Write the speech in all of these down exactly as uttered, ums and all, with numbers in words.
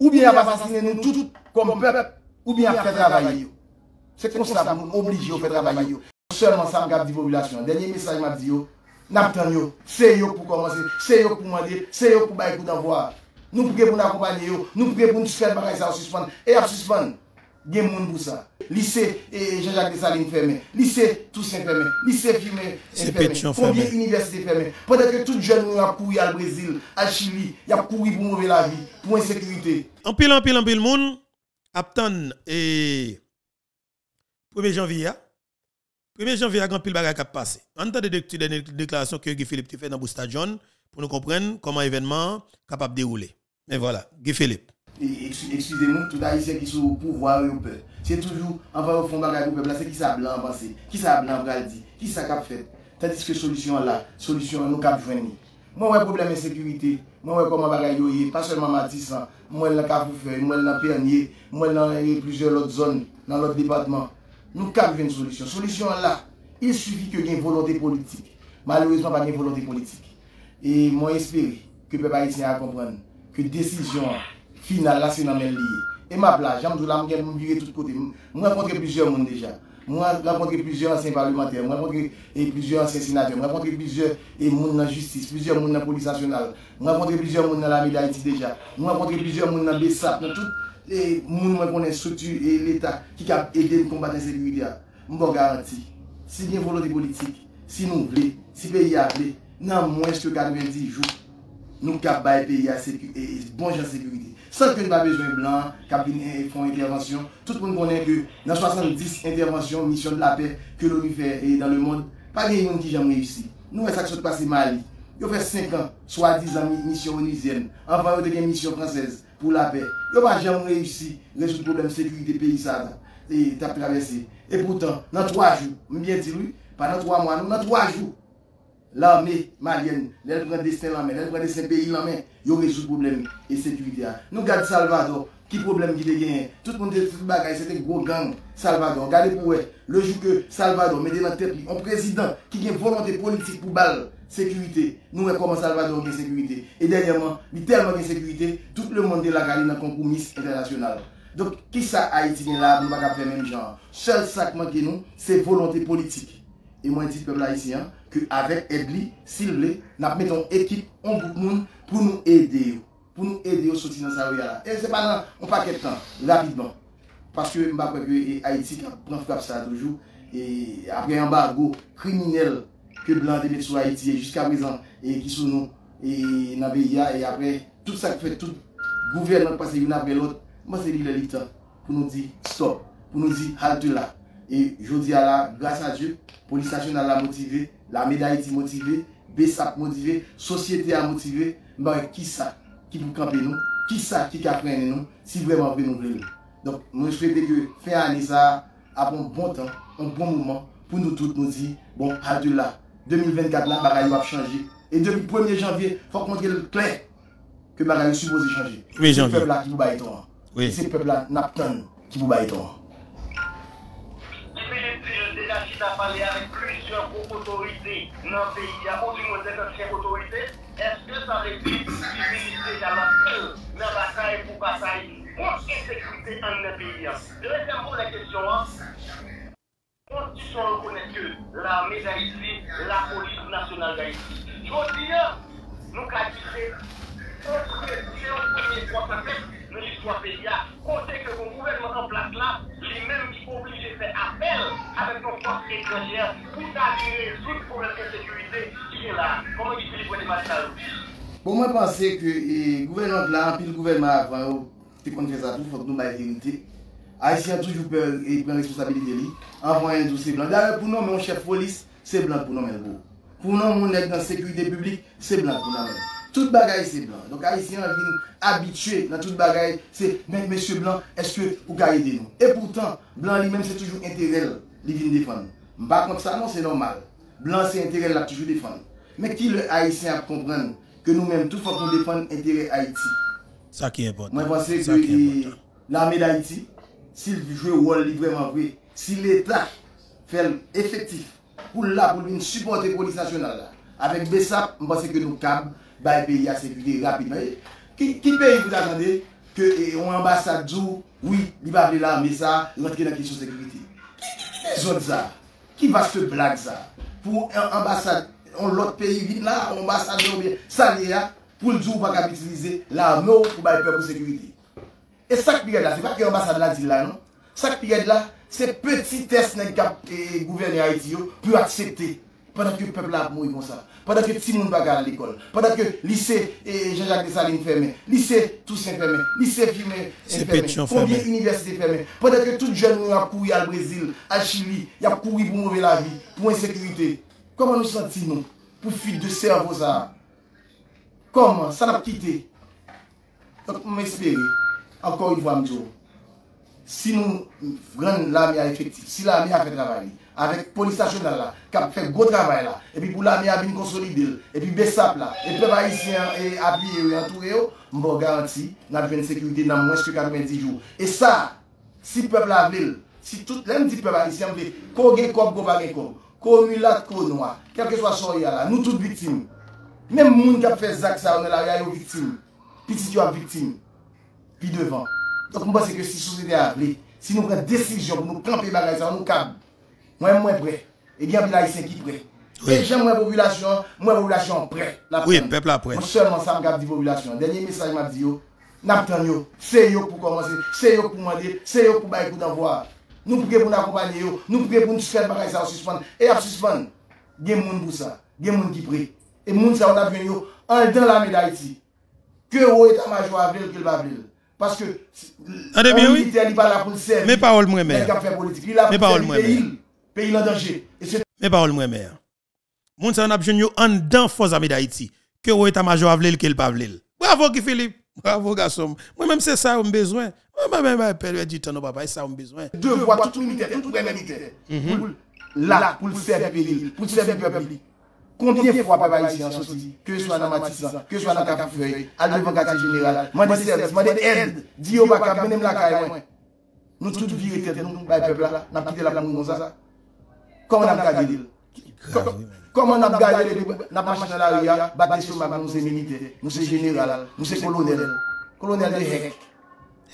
ou bien à assassiner nous tous comme peuple, ou bien à faire travailler. C'est comme ça que nous obligés à faire travailler. Seulement ça me garde la population. Dernier message m'a dit, n'attendons, c'est eux pour commencer, c'est eux pour demander, c'est eux pour bailler coup d'envoi. Nous prions pour nous accompagner, nous prions pour nous faire des choses à suspendre et à suspendre. Il y a des gens pour ça. Lycée et Jean-Jacques Dessalines fermé. Lycée Toussaint fermé. Lycée Fimé fermé. Combien d'universités fermées. Pendant que tout jeune nous a couru au Brésil, à Chili, il a couru pour mauvais la vie, pour insécurité. En pile, en pile, en pile, monde, Aptan et premier janvier, premier janvier, il y a un pile bagage qui a passé. En tant que déclaration que Guy Philippe fait dans Bousta John, pour nous comprendre comment l'événement est capable de dérouler. Mais voilà, Guy Philippe. Excusez-moi, tout haïtien qui sont au pouvoir et au peuple. C'est toujours en bas au fond de la peuple, c'est qui ça blanc en pensée, qui ça blanc en dit, qui ça cap fait. Tandis que solution là, solution nous cap joindre. Moi, j'ai un problème de sécurité, moi, j'ai comment bagaille, pas seulement Martissant, moi, dans Kafou, moi, dans Pernier, moi, dans plusieurs autres zones, dans l'autre département. Nous cap joindre une solution. Solution là, il suffit que y ait une volonté politique. Malheureusement, pas de volonté politique. Et moi, j'espère que le peuple haïtien comprendre que décision. Final, là, c'est dans mes liés. Et ma plage, j'aime tout là, je vais de tous côtés. Je rencontre plusieurs monde déjà. Je rencontre plusieurs anciens parlementaires, je rencontre plusieurs anciens sénateurs, je rencontre plusieurs monde dans la justice, plusieurs monde dans la police nationale, je rencontre plusieurs monde dans la médaille déjà, je rencontre plusieurs monde dans B E S A P, dans tout le monde qu'on est structure et l'État qui a aidé à combattre l'insécurité. Je vous garantis, si il y a une volonté politique, si nous voulons, si le pays a appelé, dans moins que quatre-vingt-dix jours, nous avons un pays à bon genre de sécurité. Sans que nous n'avons pas besoin de blancs, cabinets font intervention. Tout le monde connaît que dans soixante-dix interventions, missions de la paix que l'ONU fait dans le monde, pas de gens qui jamais réussi. Nous, ça qui se passe au Mali. Ils fait cinq ans, soi-disant mission onusienne, avant de faire une mission française pour la paix. Ils n'ont jamais réussi à résoudre le problème de sécurité du pays et de traversé. Et pourtant, dans trois jours, je bien dit lui, pas dans trois mois, dans trois jours, l'armée malienne, elle prend des destin en main, elle prend des pays en main, ils résout le problème et sécurité. Nous regardons Salvador, qui problème qui a gagné. Tout le monde dit que c'était gros gang. Salvador, regardez pour eux. Le jour que Salvador met dans la tête un président qui a une volonté politique pour balle, sécurité. Nous voyons comment Salvador a sécurité. Et dernièrement, il y a tellement de sécurité, tout le monde est là dans le concours Miss International. Donc, qui ça Haïti là, nous ne pouvons pas faire le même genre. Seul sacrement que nous, c'est volonté politique. Et moi, je dis peuple haïtien, qu'avec Edli, s'il vous plaît, nous mettons une équipe, un groupe de monde pour nous aider. Pour nous aider au soutien dans sa là. Et ce n'est pas dans un paquet de temps, rapidement. Parce que je crois que Haïti prend frappe ça toujours. Et après un embargo criminel que Blanc a mis sur Haïti jusqu'à présent, et qui sont nous, et dans le pays, et après tout ça que fait tout le gouvernement passe l'une après l'autre, moi c'est le temps pour nous dire stop, pour nous dire halte là. Et je dis à la, grâce à Dieu, la police nationale a motivé, la médaille est motivée, B E S A P motivée, la société a motivé. Mais qui ça qui vous camper nous? Qui ça qui a freiné nous? Si vraiment vous nous voulez. Donc, je souhaite que faire année ça a un bon temps, un bon moment pour nous tous nous dire, bon, à de là, deux mille vingt-quatre, là, bagaille va changer. Et depuis le premier janvier, il faut montrer le clair que bagaille est supposé changer. Oui, c'est le peuple là qui vous baille toi. Oui. C'est le peuple là qui vous baille toi. Il a parlé avec plusieurs autorités dans le pays. Il y a continué d'être ancienne autorité. Est-ce que ça veut dire qu'il y a la peur dans la bataille pour bataille contre l'insécurité dans le pays? Deuxièmement, la question, la Constitution reconnaît que l'armée d'Haïti, la police nationale d'Haïti. Je veux dire, nous qualifions c'est le premier point de tête de l'histoire pays. Côté que le gouvernement en place là, lui-même qui oblige à faire appel avec nos forces étrangères pour s'assurer tout pour la sécurité qui est là. Comment il fait pour les matchs à l'eau? Pour moi, je pense que le gouvernement là, puis le gouvernement avant, c'est qu'on fait ça tout, il faut que nous la vérité. Haïtien a toujours peur et prend responsabilité. Avant, un dossier blanc. D'ailleurs, pour nous, mon chef police, c'est blanc pour nous. Pour nous, on est dans la sécurité publique, c'est blanc pour nous. Tout bagaille c'est blanc. Donc Haïtien vient habitué dans toute bagaille, c'est mais monsieur blanc, est-ce que vous pouvez aider nous? Et pourtant, blanc lui-même c'est toujours intérêt, il vient défendre. Par contre ça non, c'est normal. Blanc c'est intérêt, il a toujours défendre. Mais qui le Haïtien a comprendre que nous-mêmes tout faut qu'on défende intérêt Haïti. Ça qui est important. Moi je pense que l'armée d'Haïti, s'il joue le rôle vraiment vrai, si l'État fait effectif pour là pour lui supporter la police nationale avec B E S A P, je pense que nous cap. Bah, pays à sécurité rapidement. Qui, qui pays vous attendez que l'ambassade dit oui, il va aller là, mais ça, rentrer dans la question de sécurité. Qui zone ça? Qui va se blague ça? Pour l'ambassade, l'autre pays, là, l'ambassade, ça y est, pour le jour où on va utiliser l'armée pour le peuple de sécurité. Et ça qui est là, ce n'est pas que l'ambassade là dit là, non? Ça qui est là, c'est petit test que le gouvernement Haïti peut accepter. Pendant que le peuple a mouru comme ça, pendant que tout le monde va à l'école, pendant que le lycée Jean-Jacques Dessalines fermé, lycée Toussaint fermé, lycée Fimé fermé, combien d'universités fermées, pendant que tout jeune a couru au Brésil, à Chili, il a couru pour mauvais la vie, pour insécurité. Comment nous sentons-nous pour fuite de cerveau ça? Comment ça n'a quitté? Donc, on espère, encore une fois, si nous prenons l'armée effective, si l'armée a fait travail, avec la police nationale là, qui a fait un gros travail là, et puis pour l'armée à venir consolider, et puis BESAP là, et puis les haïtiens appuyés et entourés, je vous garantis, nous avons une sécurité dans moins de quatre-vingt-dix jours. Et ça, si le peuple a vu, si tout le monde dit peuple haïtien, qu'on gagne comme, qu'on va gagner comme, qu'on mulat, qu'on noir, quel que soit son là, nous tous victimes. Même les gens qui ont fait ça, ça, on est là, ils sont victimes. Puis si tu es victime, puis devant. Donc, moi, c'est que si la société a appelé, si nous prenons une décision pour nous camper les bagages, nous câble, moi, moi, prêt. Et bien, il y a ici qui prêt. Et j'aime la population, moi, la population prêt. Oui, le peuple a prêt. Seulement, ça m'a dit la population. Dernier message m'a dit, n'attendons, c'est eux pour commencer, c'est eux pour demander, c'est eux pour bailler pour d'envoi. Nous prions pour nous accompagner, nous prions pour nous faire les bagages à suspendre. Et à suspendre, il y a des gens pour ça, il y a des gens qui prêt. Et les gens, ça va venir en dedans la médaille ici. Que le état-major a vu, que le babil. Parce que le militaire n'est pas là pour le servir. Mais parole moi mère. Mais parole moi mère. Pays en danger. Mais parole moi mère. Moun sa n'a besoin en dans force armée d'Haïti que ou état-major avlel que le pavlel. Bravo Guy Philippe. Bravo garçon. Moi même c'est ça on besoin. Moi même pas perdre du temps non papa, ça on besoin. Deux fois tout militaire, tout premier militaire. Là pour le servir, pour le servir peuple. Combien de fois papa ici en sortie, que ce soit dans Martissant, que ce soit dans Kafou, à l'avant quartier général, moi des services, moi des aides, dis au bac, même la caille. Nous tous vivons tête, nous, le peuple là, n'a quitté la planète comme ça. Comment on a gardé? Comment on a gardé? N'a pas marché dans la rue, battu sur ma main, nous sommes militaires, nous sommes général, nous sommes colonels, colonels de Hec.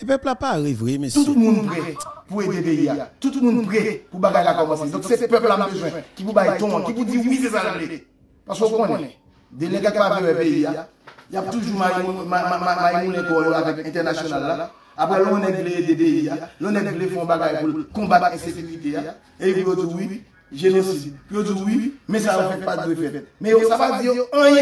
Le peuple n'a pas arrivé, messieurs. Tout le monde prêt pour aider le pays. Tout le monde prêt pour bagaille la commencer. Donc c'est le peuple là besoin qui vous baille ton, qui vous dit oui, c'est ça la vérité. Parce qu'on connaît, des gars qui n'ont le pays, il y a toujours un avec international. Après, l'on est les D D I, l'on est les fonds bagages pour combattre l'insécurité. Et ils vous disent oui, génocide. Ils vous disent oui, mais ça ne fait pas de fait. Mais ça ne veut pas dire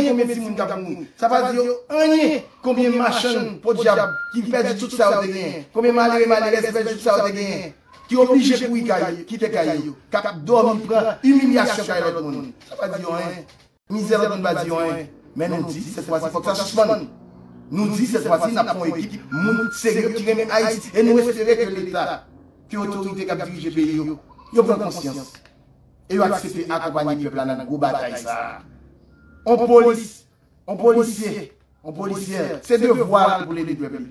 combien de monde a mort. Ça ne veut pas dire combien de machines pour diable qui perdent tout ça au gagné. Combien de malheureux malheureux qui perdent tout ça au gagné. Qui obligent pour y cailler, qui te caillent, qui dorment, prennent humiliation à l'autre monde. Ça ne veut pas dire rien. Misère ne va dire rien, mais nous dit cette fois-ci, il faut que ça suspende. Nous dit cette fois-ci, nous avons une équipe, nous sérieux qui remet Haïti et nous espérons que l'État, que l'autorité qui dirige le pays, nous prend conscience. Et nous acceptons d'accompagner le peuple dans une bataille. On police, on policier, on policière, c'est deux voiles pour l'aider le peuple.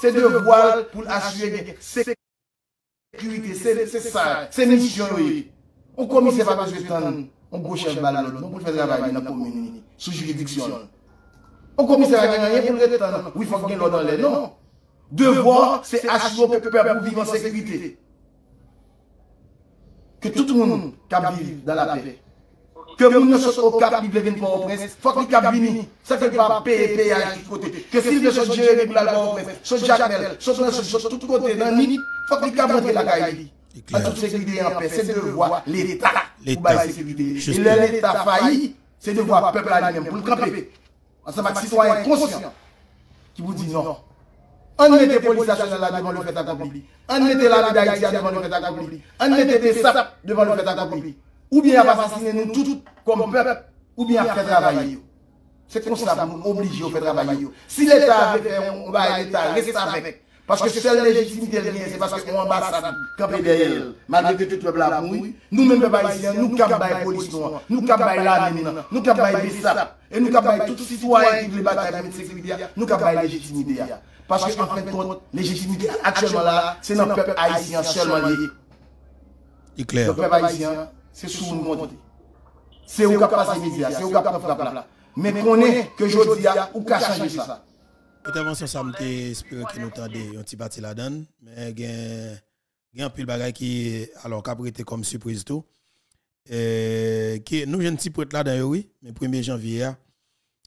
C'est deux voiles pour assurer la sécurité, c'est ça, c'est mission. On commissaire va pas se tendre. On gauche le bal à l'autre, on fait travail dans la commune, sous juridiction. On commence à gagner pour le temps. Oui, il faut gagner l'ordre dans les noms. Devoir, c'est assurer que le peuple vive en sécurité. Que tout le monde vive dans la paix. Que le monde ne soit au cap, il ne vienne pas au prince. Il faut qu'il vienne. Ça fait pas payer, payer à tout côté. Que si le sont gérés pour la loi au prince, soit Jacmel, soit tout côté, dans il faut qu'il vienne la caille. La sécurité en paix, c'est devoir l'État. L'État. Et l'État faillit, c'est de voir le peuple à lui-même pour le camper. Ça va être citoyen conscient qui vous dit non. On était les policiers nationales devant le fait accompli. On était la médaille devant le fait accompli. On était des S A P devant le fait accompli. Ou bien assassiner nous tous comme peuple, ou bien faire travailler. C'est comme ça que nous obligeons à faire travailler. Si l'État avait fait, on va à l'État, restez avec. Parce que seule légitimité vient, c'est parce qu'on ambassade campé derrière elle. Malgré que tout le peuple a mouru, nous-mêmes, les Haïtiens, nous capons la police noire, nous capons l'armée, nous capons les S A P, et nous capons tous les citoyens qui veulent battre la sécurité, nous capons la légitimité. Parce qu'en fin de compte, la légitimité actuellement là, c'est dans le peuple haïtien seulement lié. C'est clair. Le peuple haïtien, c'est sous le monde. C'est au cap de la médias, c'est au cap de la plate. Mais qu'on est que je dis, ou qu'à changer ça. Intervention ça j'espère que nous t'entendez un petit parti la donne mais gain gain pile bagay qui alors qu'a prêté comme surprise tout euh que nous jeune petit prête là dedans oui mais premier janvier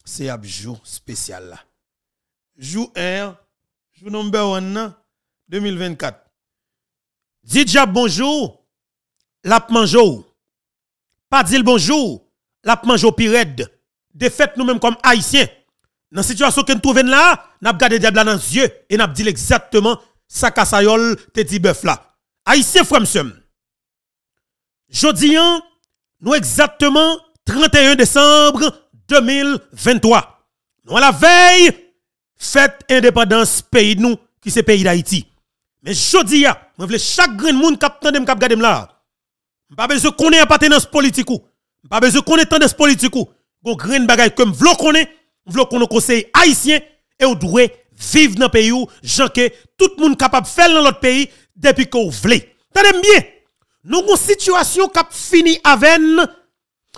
c'est un jour spécial là. Jour un jour number one deux mille vingt-quatre. Dites-je bonjour la manjou. Pas dire bonjour la manjou pirède. Défaite nous-mêmes comme haïtiens. Dans la situation que nous trouvons là, nous regardons le diable dans les yeux et nous disons exactement ça que ça te dit bœuf là. Haïtien Fremsem. Jodi an, nous exactement trente et un décembre deux mille vingt-trois. Nous à la veille, fête indépendance pays de nous, qui c'est pays d'Haïti. Mais jodi an, nous voulons chaque grain de monde qui attend de nous regarder là. Nous n'avons pas besoin de connaître appartenance politique. Nous n'avons pas besoin de connaître tendance politique. Nous avons grain de bagaille comme nous voulons. Nous voulons qu'on nous conseille haïtien et on doit vivre dans le pays où que tout le monde est capable de faire dans l'autre pays depuis qu'on veut. Tenez bien, nous avons une situation qui finit avec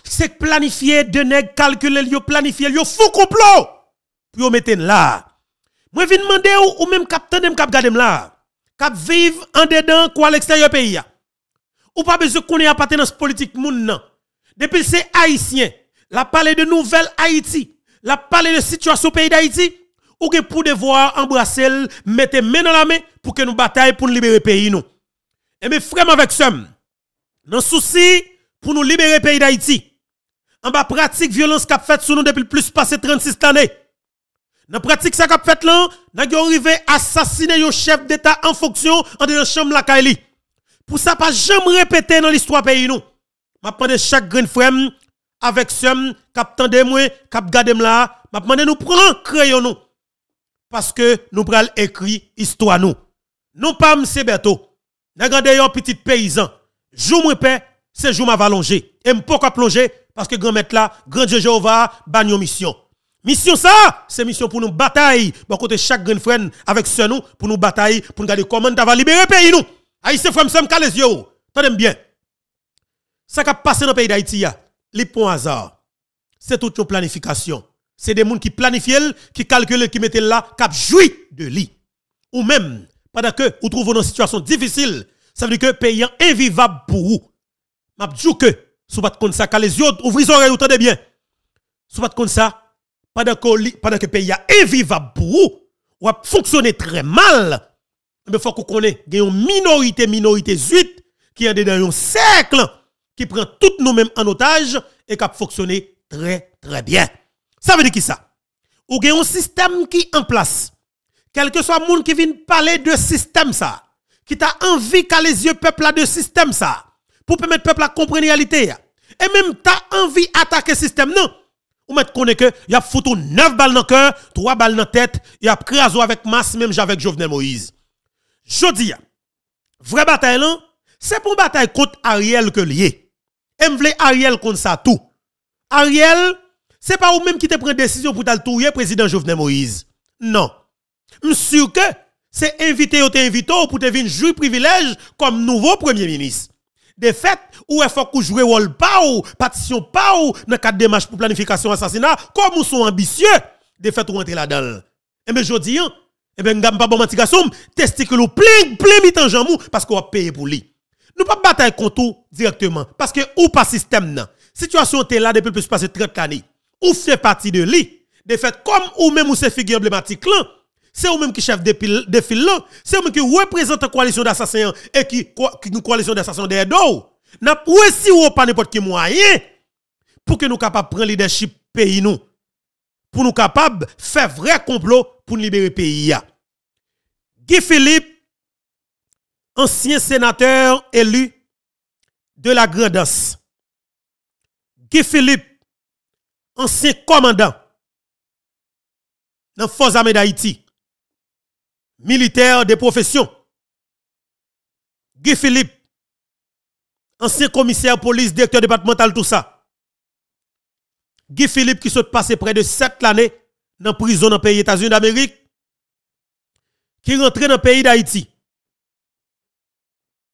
c'est planifier, de nèg calculer, planifier, il faut complot. Puis on mettez là. Moi, je demande ou même capitaine de garder là. Cap vivre en dedans ou à l'extérieur du pays. Ou pas besoin qu'on ait appartenance politique. Depuis c'est haïtien, la parler de nouvelle Haïti. La parler de situation au pays d'Haïti, ou que pour devoir embrasser, mettre main dans la main pour que nous bataille pour nous libérer le pays. Nous. Et mes frères avec somme, dans souci pour nous libérer le pays d'Haïti, en bas pratique violence qu'a fait sur nous depuis plus passé trente-six années. Dans pratique ça qu'a fait là, nous avons arrivé à assassiner un chef d'État en fonction en de la chambre la Kaili. Pour ça, pas jamais répéter dans l'histoire pays. Nous. Ma prendre chaque grain de frère. Avec ceux cap tendez moi cap gardez là m'a demandé nous prendre crayon nous parce que nous pral écrit histoire nous non pas M. Berto n'a gardé un petit paysan jour moi paix c'est jour m'a vallonger et me pas plonger parce que grand maître là grand Dieu Jéhovah bagnon mission mission ça c'est mission pour nous bataille bon côté chaque grand frère avec ceux nous pour nous bataille pour nous garder comment ta va libérer pays nous haïtien frère me calez yo tendez bien ça qu'a passé dans pays d'Haïti les points hasard, c'est toute une planification. C'est des gens qui planifient, qui calculent, qui mettent là, qui jouent de lit. Ou même, pendant que vous trouvez une situation difficile, ça veut dire que le pays est invivable pour vous. Je vous dis que, si vous ne comptez pas, les yeux, ouvrez les oreilles, vous entendez bien. Si vous ne comptez pas, pendant que le pays est invivable pour vous, vous fonctionnez très mal. Mais il faut que vous connaissiez une minorité, minorité huit, qui est dans un cercle. Qui prend toutes nous-mêmes en otage et qui a fonctionné très très bien. Ça veut dire qui ça? Ou gen un système qui en place. Quel que soit le monde qui vient parler de système ça, qui t'a envie qu'à les yeux peuple là de système ça, pour permettre peuple à comprendre la réalité. Et même t'as envie d'attaquer le système, non? Ou mettre qu'on est que, y a foutu neuf balles dans le cœur, trois balles dans la tête, y a créazo avec masse, même avec Jovenel Moïse. Jodi, vraie bataille là, c'est pour bataille contre Ariel que lié. M'vle Ariel contre ça tout. Ariel, c'est pas ou même qui te prend décision pour t'al touyer président Jovenel Moïse. Non. M'sur que c'est invité ou te invité pour te venir jouer privilège comme nouveau premier ministre. De fait, ou faut qu'on joue rôle pas ou partition pas ou dans cadre démarche pour planification assassinat comme ou sont ambitieux, de fait ou rentrer là-dedans. Et ben jodi an, et ben n'gam pas bon menti garçon, testicule ou plein plein mitan jamou parce qu'on va payer pour lui. Nous pas bataille contre tout directement parce que ou pas système nan. Situation est là depuis plus de trente années. Ou fait partie de lui. De fait comme ou même ou se figure emblématique là, c'est ou même qui chef de file là, c'est ou même qui représente coalition d'assassins et qui une coalition d'assassins derrière d'eau. N'a pas si ou pas n'importe qui moyen pour que nous capable prendre leadership pays nous. Pour nous capable faire vrai complot pour libérer pays. Guy Philippe, ancien sénateur élu de la Gredans. Guy Philippe, ancien commandant dans les Forces armées d'Haïti, militaire de profession. Guy Philippe, ancien commissaire police, directeur départemental, tout ça. Guy Philippe qui s'est passé près de sept années dans la prison dans le pays des États-Unis d'Amérique, qui est rentré dans le pays d'Haïti.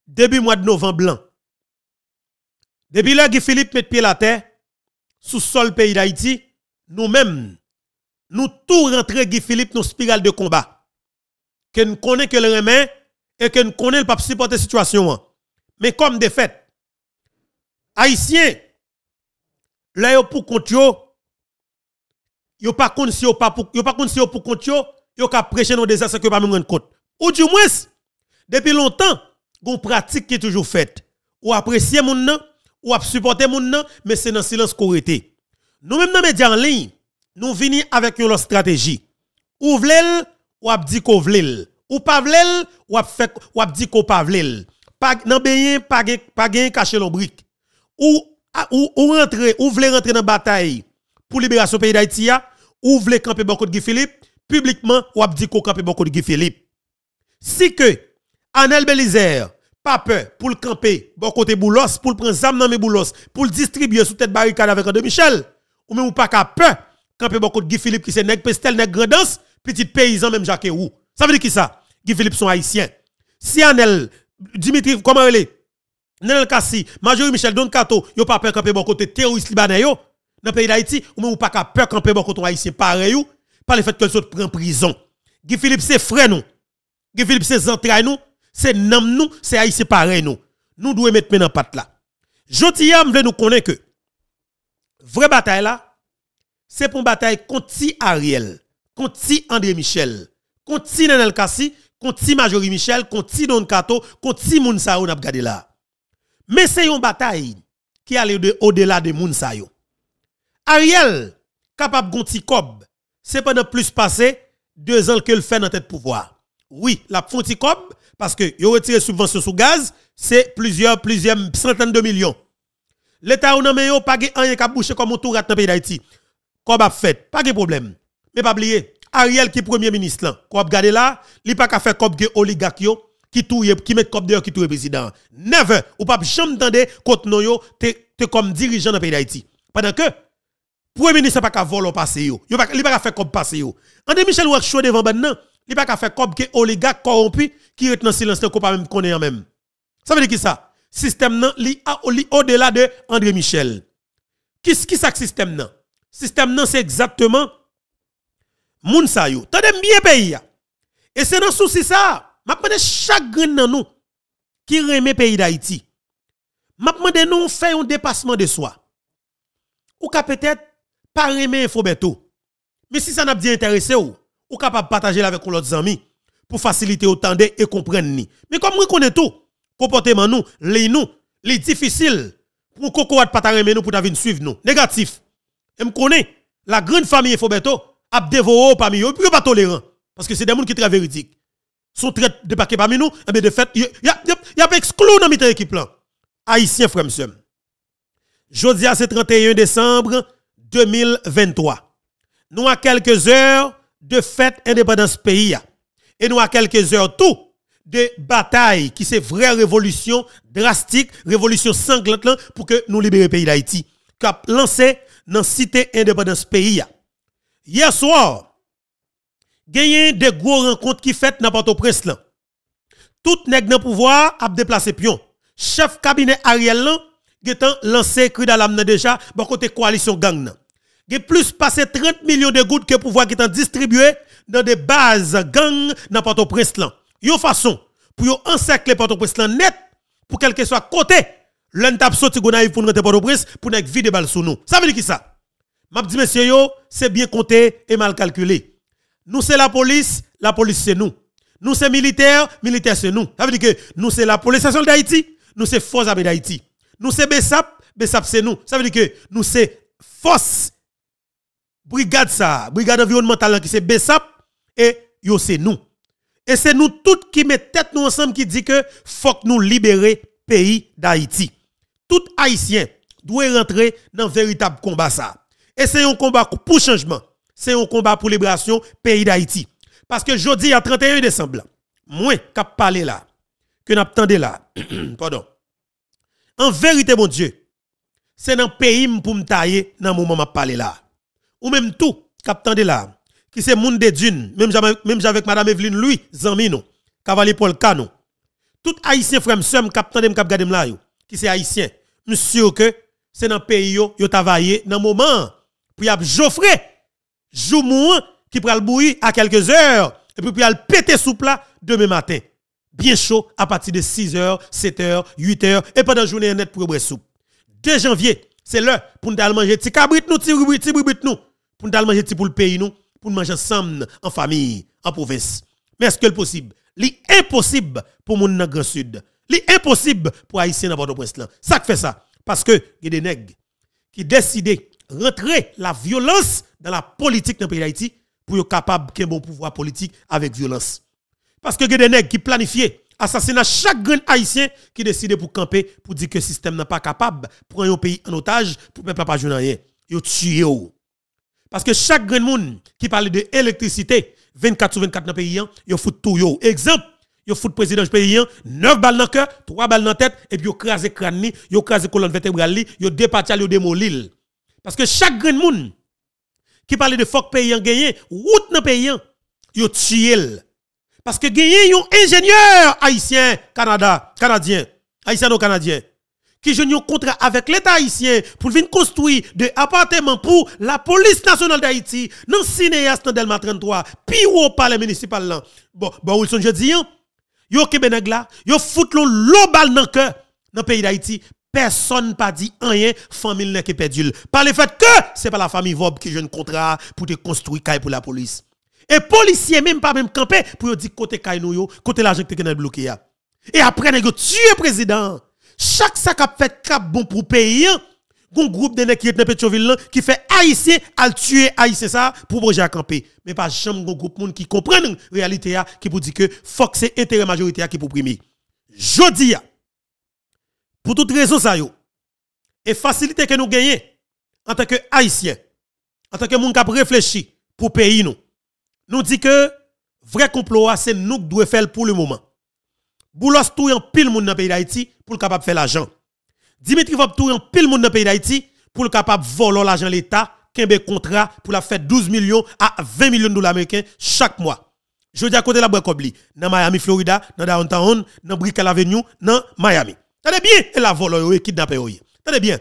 Début mois de novembre blanc. Depuis là, Guy Philippe met pied la terre, sous sol pays d'Haïti, nous-mêmes, nous tout rentrons Guy Philippe dans spirale de combat. Que nous connaissons que le remède et que nous connaissons le pas supporter la situation. Mais comme des faits, Haïtiens, là yo pour compte yo, yo pas compte si yo pas pour yo pas compte si yo pour compte yo, yo ka prêcher dans désastre que pas même rendre compte. Ou du moins, depuis longtemps, gon pratique qui est toujours faite. Ou apprécier moun nan, ou ap supporter moun nan, mais c'est dans silence qu'on était. Nous même dans médias en ligne, nous venons avec une stratégie. Ou vlel, ou ap di ko vlel, ou pa vlel, ou ap fait ou ap di ko pa vlel. Pas nan beyen, pas pas gagne cacher l'on brique. Ou ou ou rentrer, ou vle rentrer dans bataille pour libération pays d'Haïti, ou vle camper bon côté Guy Philippe, publiquement ou ap di ko camper bon côté Guy Philippe. Si que Anel Belizer pas peur pour le camper bon côté Boulos, pour le prendre zam nan me Boulos, pour le distribuer sous tête barricade avec André Michel, ou même ou pas ka peur camper bon côté Guy Philippe qui c'est nèg Pestel, nèg Gredans, petit paysan même Jacques ou. Ça veut dire qui ça? Guy Philippe sont haïtiens. Si Anel Dimitri, comment elle est? Nelkasi, Majorie Michel, Donkato, yo pas peur camper bon côté terroriste libanais yo dans pays d'Haïti, ou même ou pas peur camper bon côté haïtien pareil ou par le fait que l'autre prend prison. Guy Philippe c'est frère nous. Guy Philippe c'est entrailles nous, c'est nam nous, c'est haïtien pareil nous. Nous devons mettre maintenant patte là. Jotiyam veut nous connaître que vraie bataille là, c'est pour une bataille contre Ariel, contre André Michel, contre Nelkasi, contre Majorie Michel, contre Donkato, contre Mounsaou Nabgadila. Mais c'est une bataille qui allait au-delà de Mounsayo. Ariel, capable de gonti cob, c'est pendant plus passé deux ans que le fait dans tête pouvoir. Oui, la fonti cob, parce que il retire subvention sous gaz, c'est plusieurs, plusieurs centaines de millions. L'État ou non mais yo pas gen rien ka boucher comme on tout rate dans pays d'Haïti. Cob a fait, pas de problème. Mais pas oublier, Ariel qui premier ministre là, cob gade là, li pas ka faire cob gen oligarque yo. Qui touye, qui met cop dehors, qui touye président. Never, ou pas jamais tende contre nous, te comme dirigeant dans le pays d'Haïti. Pendant que, premier ministre n'a pas qu'à voler au passé. Il n'a pas fait comme passé. André Michel Ouak Chou devant Bannan, il n'a pas qu'à faire comme que oligarque corrompu qui est dans le silence qu'on pas même connaît même. Ça veut dire qui ça? Système nan, li au-delà de André Michel. Qui ça que système nan? Système nan, c'est exactement Mounsa yo. Tendez bien pays. Et c'est dans souci ça. Je demande chaque grain dans nous qui remet pays d'Haïti. Je demande nous faire un dépassement de soi. Ou ka peut-être pas remet info bientôt. Mais si ça n'a bien intéressé ou, ou capable partager avec l'autre ami pour faciliter autant de et comprendre ni. Mais comme nous connaissons tout, comportement nous, les nous, les difficiles pour qu'on ne pas remet nous pour venir suivre nous. Négatif. Et me connais la grande famille info bientôt a dévoré parmi eux, puis pas tolérant parce que c'est des gens qui sont véridiques. Son traite de paquet parmi nous, mais de fait, il y a pas exclu dans l'équipe équipe là. Haïtien, frère monsieur. Jodia, c'est trente et un décembre deux mille vingt-trois. Nous à quelques heures de fête indépendance pays. Et nous à quelques heures tout de bataille qui c'est vraie révolution drastique, révolution sanglante là, pour que nous libérions le pays d'Haïti. Cap lancé dans la cité indépendance pays. Hier soir, gagné des gros rencontres qui faites n'importe où presse là. Tout nèg nan pouvoir a déplacé pion. Chef cabinet Ariel là, getan lancé cri d'alarme nan déjà bon côté coalition gang nan. Gè plus passé trente millions de gouttes que pouvoir getan distribué dans des bases gang n'importe où presse là. Yon façon pour yon encercler Port-au-Prince là net pour quel que soit côté, l'un tap sorti gonaive pour rentrer Port-au-Prince pour nèg vide balle sous nous. Ça veut dire qui ça? M'a dit monsieur yo, c'est bien compté et mal calculé. Nous c'est la police, la police c'est nous. Nous c'est militaire, militaire c'est nous. Ça veut dire que nous c'est la police nationale d'Haïti, nous c'est force armée d'Haïti. Nous c'est BESAP, BESAP c'est nous. Ça veut dire que nous c'est force brigade ça, brigade environnementale qui c'est BESAP et yo c'est nous. Et c'est nous toutes qui met tête nous ensemble qui dit que faut que nous libérer pays d'Haïti. Tout haïtien doit rentrer dans un véritable combat ça. Et c'est un combat pour changement. C'est un combat pour libération pays d'Haïti. Parce que jeudi, à trente et un décembre, moins qu'à parler là, que n'attendez là, pardon. En vérité, mon Dieu, c'est dans le pays pour me tailler dans le moment où je parle là. Ou même tout, qu'attendez là, qui c'est monde des dunes, même avec Madame Evelyne Louis, Zaminon, Cavalier Paul Cano. Tout haïtien, frère, monsieur, qu'attendez, m'kapgade m'la yo, qui c'est haïtien, monsieur, que c'est dans le pays où vous travaillez dans le moment pour y avoir Geoffrey. Joumouan qui prend le bouilli à quelques heures et puis il péter sous plat demain matin. Bien chaud à partir de six heures, sept heures, huit heures et pendant la journée net pour le soupe. deux janvier, c'est l'heure pour nous manger petit cabrit nous, petit petit bribrit nous, pour nous manger petit pour le pays nous, pour nous manger ensemble en famille, en province. Mais est-ce que le possible? L'impossible pour moun dans grand sud. L'impossible pour haïtien dans Port-au-Prince. Ça fait ça parce que il y a des nègres qui décident rentrer la violence dans la politique dans le pays d'Haïti pour être capable qu'un bon pouvoir politique avec violence. Parce que il y a des nègres qui planifient assassinat chaque grand haïtien qui décide pour camper pour dire que le système n'est pas capable pour un pays en otage pour ne pas jouer rien. Ils tuent ou. Parce que chaque grand monde qui parle de électricité vingt-quatre sur vingt-quatre dans le pays, ils foutent tout yo. Exemple, ils foutent président du pays, neuf balles dans le cœur, trois balles dans la tête et puis ils crasent le crâne, ils crasent la colonne vertébrale, ils départent, ils démolissent. Parce que chaque grand monde qui parle de fort pays gagné, route dans le pays, ils tuent. Parce que gagné yon ingénieur haïtien Canada, canadien, haïtien non canadien qui joue un contrat avec l'état haïtien pour venir construire des appartements pour la police nationale d'Haïti dans CINEAS dans Delmat trente-trois puis au palais municipal là. Bon bon Wilson je dis yo Kebeneg là, yo fout l'on global dans cœur dans pays d'Haïti, personne pas dit rien, famille n'a que perdu. Par le fait que c'est pas la famille Vob qui joue un contrat pour te construire caille pour la police. Et policiers même pas même camper pour dire côté Kainoyo, côté l'argent qui est bloqué. Et après, ils ont tué le président. Chaque sac a fait cap bon pour payer. Un groupe de nèg qui est dans Pétionville qui fait haïtien à tuer haïtien ça pour manger à camper. Mais pas jamais un groupe monde qui comprend la réalité qui pour dire que faut que c'est intérêt majoritaire qui pour primer. Je dis, pour toute raison ça yo, et facilité que nous gagnons en tant que haïtien, en tant que monde qui a réfléchi pour payer nous. Nous dit que vrai complot c'est nous qui devons faire pour le moment. Boulos tout en pile monde dans pays d'Haïti pour le capable faire l'argent. Dimitri Vob tout en pile monde dans pays d'Haïti pour le capable voler l'argent l'état, qu'embé contrat pour la faire douze millions à vingt millions de dollars américains chaque mois. Je dis à côté la Bricobli, dans Miami Florida, dans Downtown, dans Brickell Avenue, dans Miami. Tenez bien et la voler yo kidnapper yo. Tenez bien.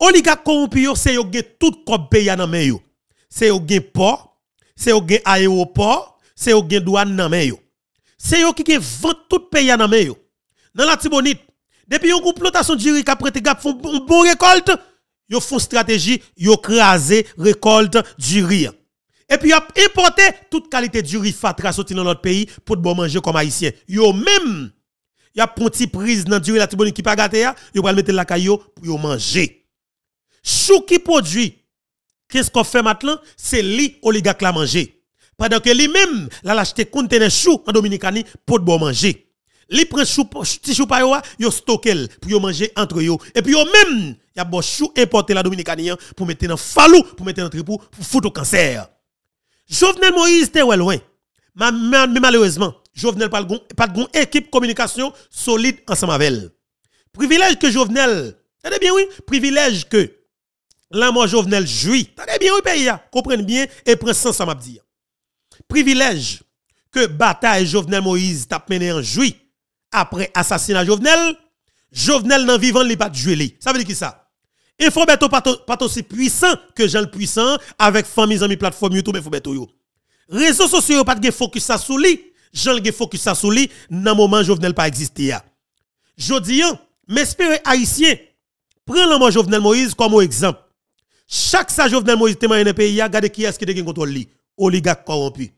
Oligarque corrompu yo c'est yo gen tout comme pays dans main yo. C'est yo gen port, c'est au gain aéroport, c'est au gain douane nan men yo. C'est yo qui gen vend tout pays nan men yo. Dans la Tibonite, depuis yon groupe plantation diri qui prête gap font une bonne récolte, yo font stratégie, yo craser récolte diri. Et puis a importé toute qualité diri fatra sorti dans notre pays pour bon manger comme haïtien. Yo même y a ponti prise dans diri la Tibonite qui pas gâté ya, yo va mettre la caillou pour yo manger. Chou qui produit qu'est-ce qu'on fait maintenant? C'est li oligarque la manger. Pendant que lui-même, la l'acheter conteneur chou en Dominicani pour bon manger. Li prend chou petit chou pa yo, yo stockel pour yo manger entre yo. Et puis yo même, y a bon chou importé la Dominicani pour mettre dans falou, pour mettre dans tripou, pour foutre au cancer. Jovenel Moïse te wè loin. Mais malheureusement, Jovenel pas de gon équipe communication solide ensemble avec elle. Privilège que Jovenel, t'as bien oui, privilège que l'amour Jovenel jouit. Tenez bien, oui, pays. Comprenez bien et prenez sens à ma dire. Privilège que bataille Jovenel Moïse t'a mené en jouit après assassinat Jovenel. Jovenel n'en vivant li pas joué. Ça veut dire qui ça? Info Beto pas aussi puissant que Jean le puissant avec famille, amis, plateforme YouTube, Info Beto yo. Réseaux sociaux pas de focus ça sous lui. Jean le focus ça sous lui. Nan moment Jovenel pas existé. Jodi an, m'espérer haïtien. Prends l'amour Jovenel Moïse comme exemple. Chaque sa Jovenel Moïse témoin dans le pays, regardez qui est-ce qui est contre lui. Oligarque corrompu.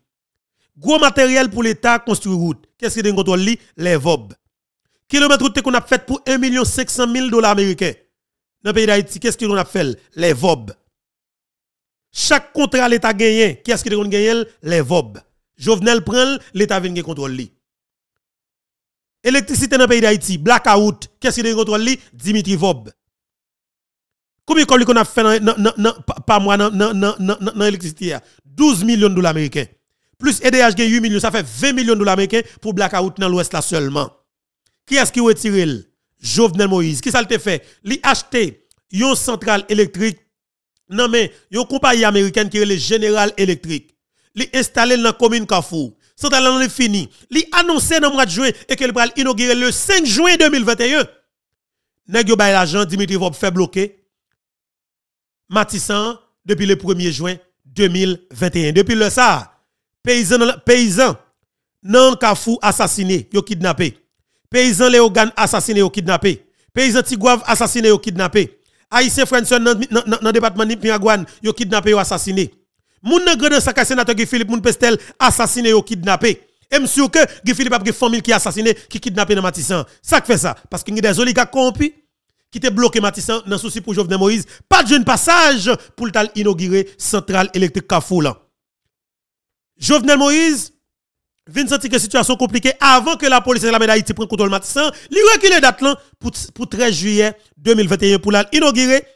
Gros matériel pour l'État, construit route. Qu'est-ce qui est contre lui? Les Vob. Kilomètre route qu'on a fait pour un million cinq cent mille dollars américains. Dans le pays d'Haïti, qu'est-ce qu'on a fait? Les Vob. Chaque contrat l'État gagné, qu'est-ce qui est contre gagné? Les Vob. Jovenel prend, l'État vient contre lui. Électricité dans le pays d'Haïti, blackout, qu'est-ce qui est contre lui? Dimitri Vob. Combien de qu'on a fait par mois dans l'électricité? douze millions de dollars américains. Plus E D H gagne huit millions, ça fait vingt millions de dollars américains pour blackout dans l'Ouest là seulement. Qui est-ce qui retire? Jovenel Moïse. Qui ça le fait? Li acheté une centrale électrique. Non mais, une compagnie américaine qui est le General Electric. Li installé dans la commune Kafou. Centrale dans le fini. Li annoncé dans le mois de juin et qu'elle va inaugurer le cinq juin deux mille vingt et un. Nèg yo bay l'argent, Dimitri Vob fait bloquer Martissant depuis le premier juin deux mille vingt et un. Depuis le ça, paysan paysan non Kafou assassiné, yo kidnappé. Paysan Léogan assassiné ou kidnappé. Paysan Tigouave assassiné ou kidnappé. Haïtien Frenso dans le département de Piagouane, yo kidnappé ou assassiné. Moun nan Gredans sa ka sénateur Guy Philippe moun Pestel assassiné ou kidnappé. Et monsieur que Guy Philippe a une famille qui assassiné, qui kidnappé dans Martissant. Ça fait ça parce qu'il y a des oligarques corrompus qui te bloqué Martissant dans souci pour Jovenel Moïse, pas de jeune passage pour tal inaugurer centrale électrique Kafou là. Jovenel Moïse vient sentir que situation compliquée avant que la police de la Médaille prenne contrôle Martissant, il recule date là pour pour treize juillet deux mille vingt et un pour l'inaugurer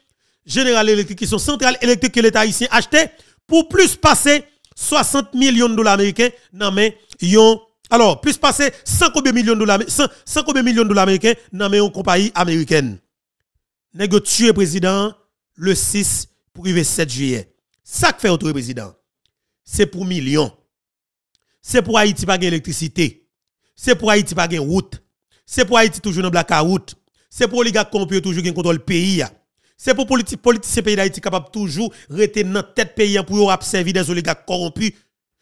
général électrique qui sont centrale électrique que l'État haïtien acheté pour plus passer soixante millions de dollars américains non mais yon alors plus passer cent combien millions de dollars cent combien millions de dollars américains non mais une compagnie américaine nèg tué président le six pour arriver sept juillet. Ça fait autour président c'est pour millions, c'est pour Haïti pas d'électricité, c'est pour Haïti pas de route, c'est pour Haïti toujours dans blackout, c'est pour les gars qui toujours gain contrôle pays. C'est pour les politiciens pays d'Haïti capables toujours rester dans tête pays pour servir des oligarques corrompus.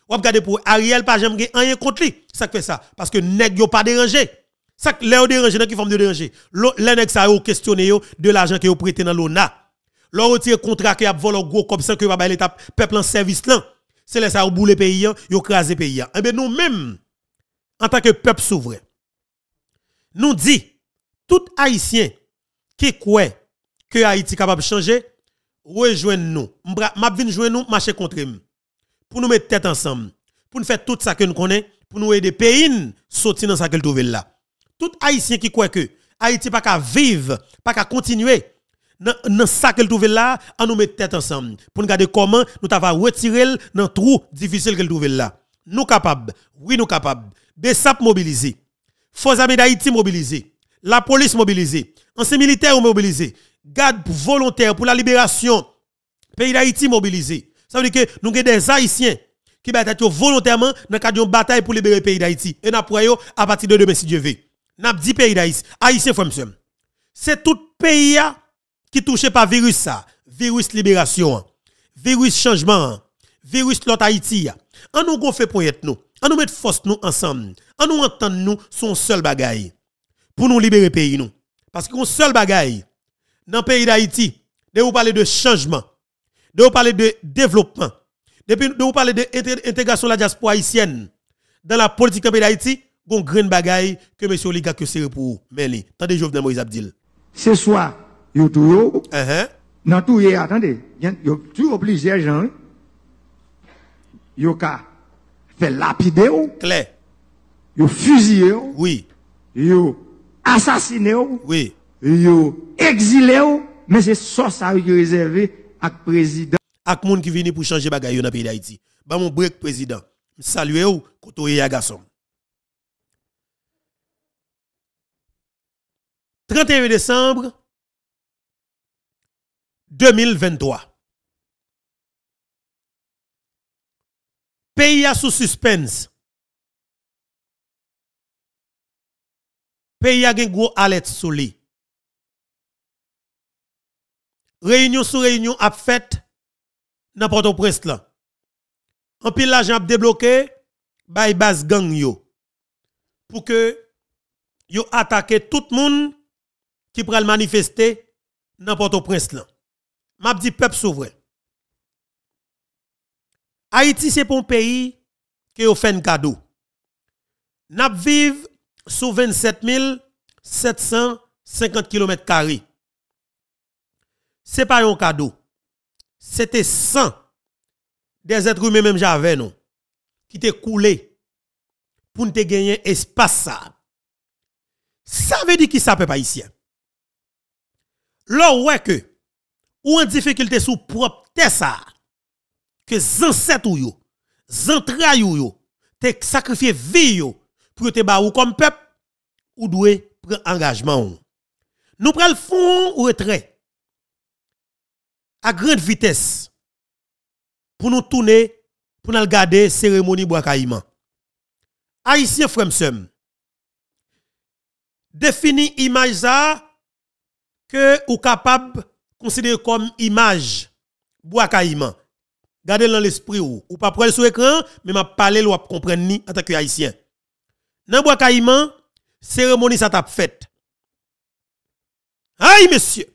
Ou regarder pour Ariel pas jamais rien contre lui. Ça fait ça parce que nèg yo pas dérangé. Ça les déranger dans qui forme de déranger. Les nèg ça yo questionner yo de l'argent que yo prêté dans l'O N A. Leur retire contrat qui a volé gros comme ça que va bailler l'étape peuple en service là. C'est les ça yo bouler pays yo craser pays. Et ben nous même en tant que peuple souverain. Nous dit tout haïtien qui croit que Haïti capable de changer, rejoignez-nous. M'a vinn joindre nous, marcher contre nous. Pour nous mettre tête ensemble, pour nous faire tout ça que nous connaissons, pour nous aider pays sortir dans ça que nous trouvons là. Tout haïtien qui croit que Haïti pas qu'à vivre, pas qu'à continuer dans ça que nous trouvons là, on nous met tête ensemble pour nous garder comment nous t'avons retiré dans trou difficile que nous trouvons là. Nous capables, oui nous capables. BESAP mobilisé, forces armées d'Haïti mobilisées, la police mobilisée, anciens militaires mobilisés. Garde volontaire pour la libération pays d'Haïti mobilisé. Ça veut dire que nous avons des haïtiens qui battent volontairement dans le cadre de bataille pour libérer pays d'Haïti et nous pourrions à partir de demain si Dieu veut. Nous avons dit pays d'Haïti, haïtien frère, c'est tout pays qui touché par virus ça, virus libération, virus changement, virus l'autre Haïti. On nous fait pour nous, on nous met force nous ensemble, on nous entend nous son seul bagaille pour nous libérer pays nous parce qu'on seul bagaille. Dans le pays d'Haïti, de vous parler de changement, de vous parler de développement, de vous parler de l'intégration de la diaspora haïtienne dans la politique du pays d'Haïti, il y a une grande bagaille que M. Oliga que c'est pour vous. Mais attendez, Jovenel Moïse Abdil. Ce soir, vous êtes toujours attendez, vous êtes obligé les gens, vous faites lapider, vous fusillez, oui, vous assassinez, oui. Yo exilé ou, mais c'est ça ça qui réservé à président ak moun qui vient pour changer bagay yo dans pays d'Haïti. Ba mon break président. Saluer ou kotoye garçon. trente et un décembre deux mille vingt-trois. Pays a sous suspense. Pays a gen gros alerte soli. Réunion sur réunion a fait dans Port-au-Prince là. En pile l'argent a débloqué by base gang yo pour que yo attaquer tout monde qui pral manifester dans Port-au-Prince là. M'a dit peuple souverain. Haïti c'est un pays qui yo fait un cadeau. N'a vive sous vingt-sept mille sept cent cinquante kilomètres carrés. Ce n'est pas un cadeau. C'était cent des êtres humains, même j'avais, non, qui te coulé pour ne te gagner espace. Ça Ça veut dire qui ça peut pas ici. L'on ouais que, ou en difficulté sous propre ça, que z'ancêtre ou yo, z'entraille ou yo, te sacrifié vie yo, pour te ba ou comme peuple, ou doit prendre engagement. Nous prenons le fond ou retrait. À grande vitesse pour nous tourner pour nous garder cérémonie Bois Caïman. Haïtien Fremsem définit image ça que ou capable considérer comme image Bois Caïman. Gardez dans l'esprit ou. Ou pas prendre sur l'écran, mais m'a parler ou comprendre ni en tant que haïtien. Dans Bois Caïman, cérémonie ça t'a fait. Aïe, monsieur.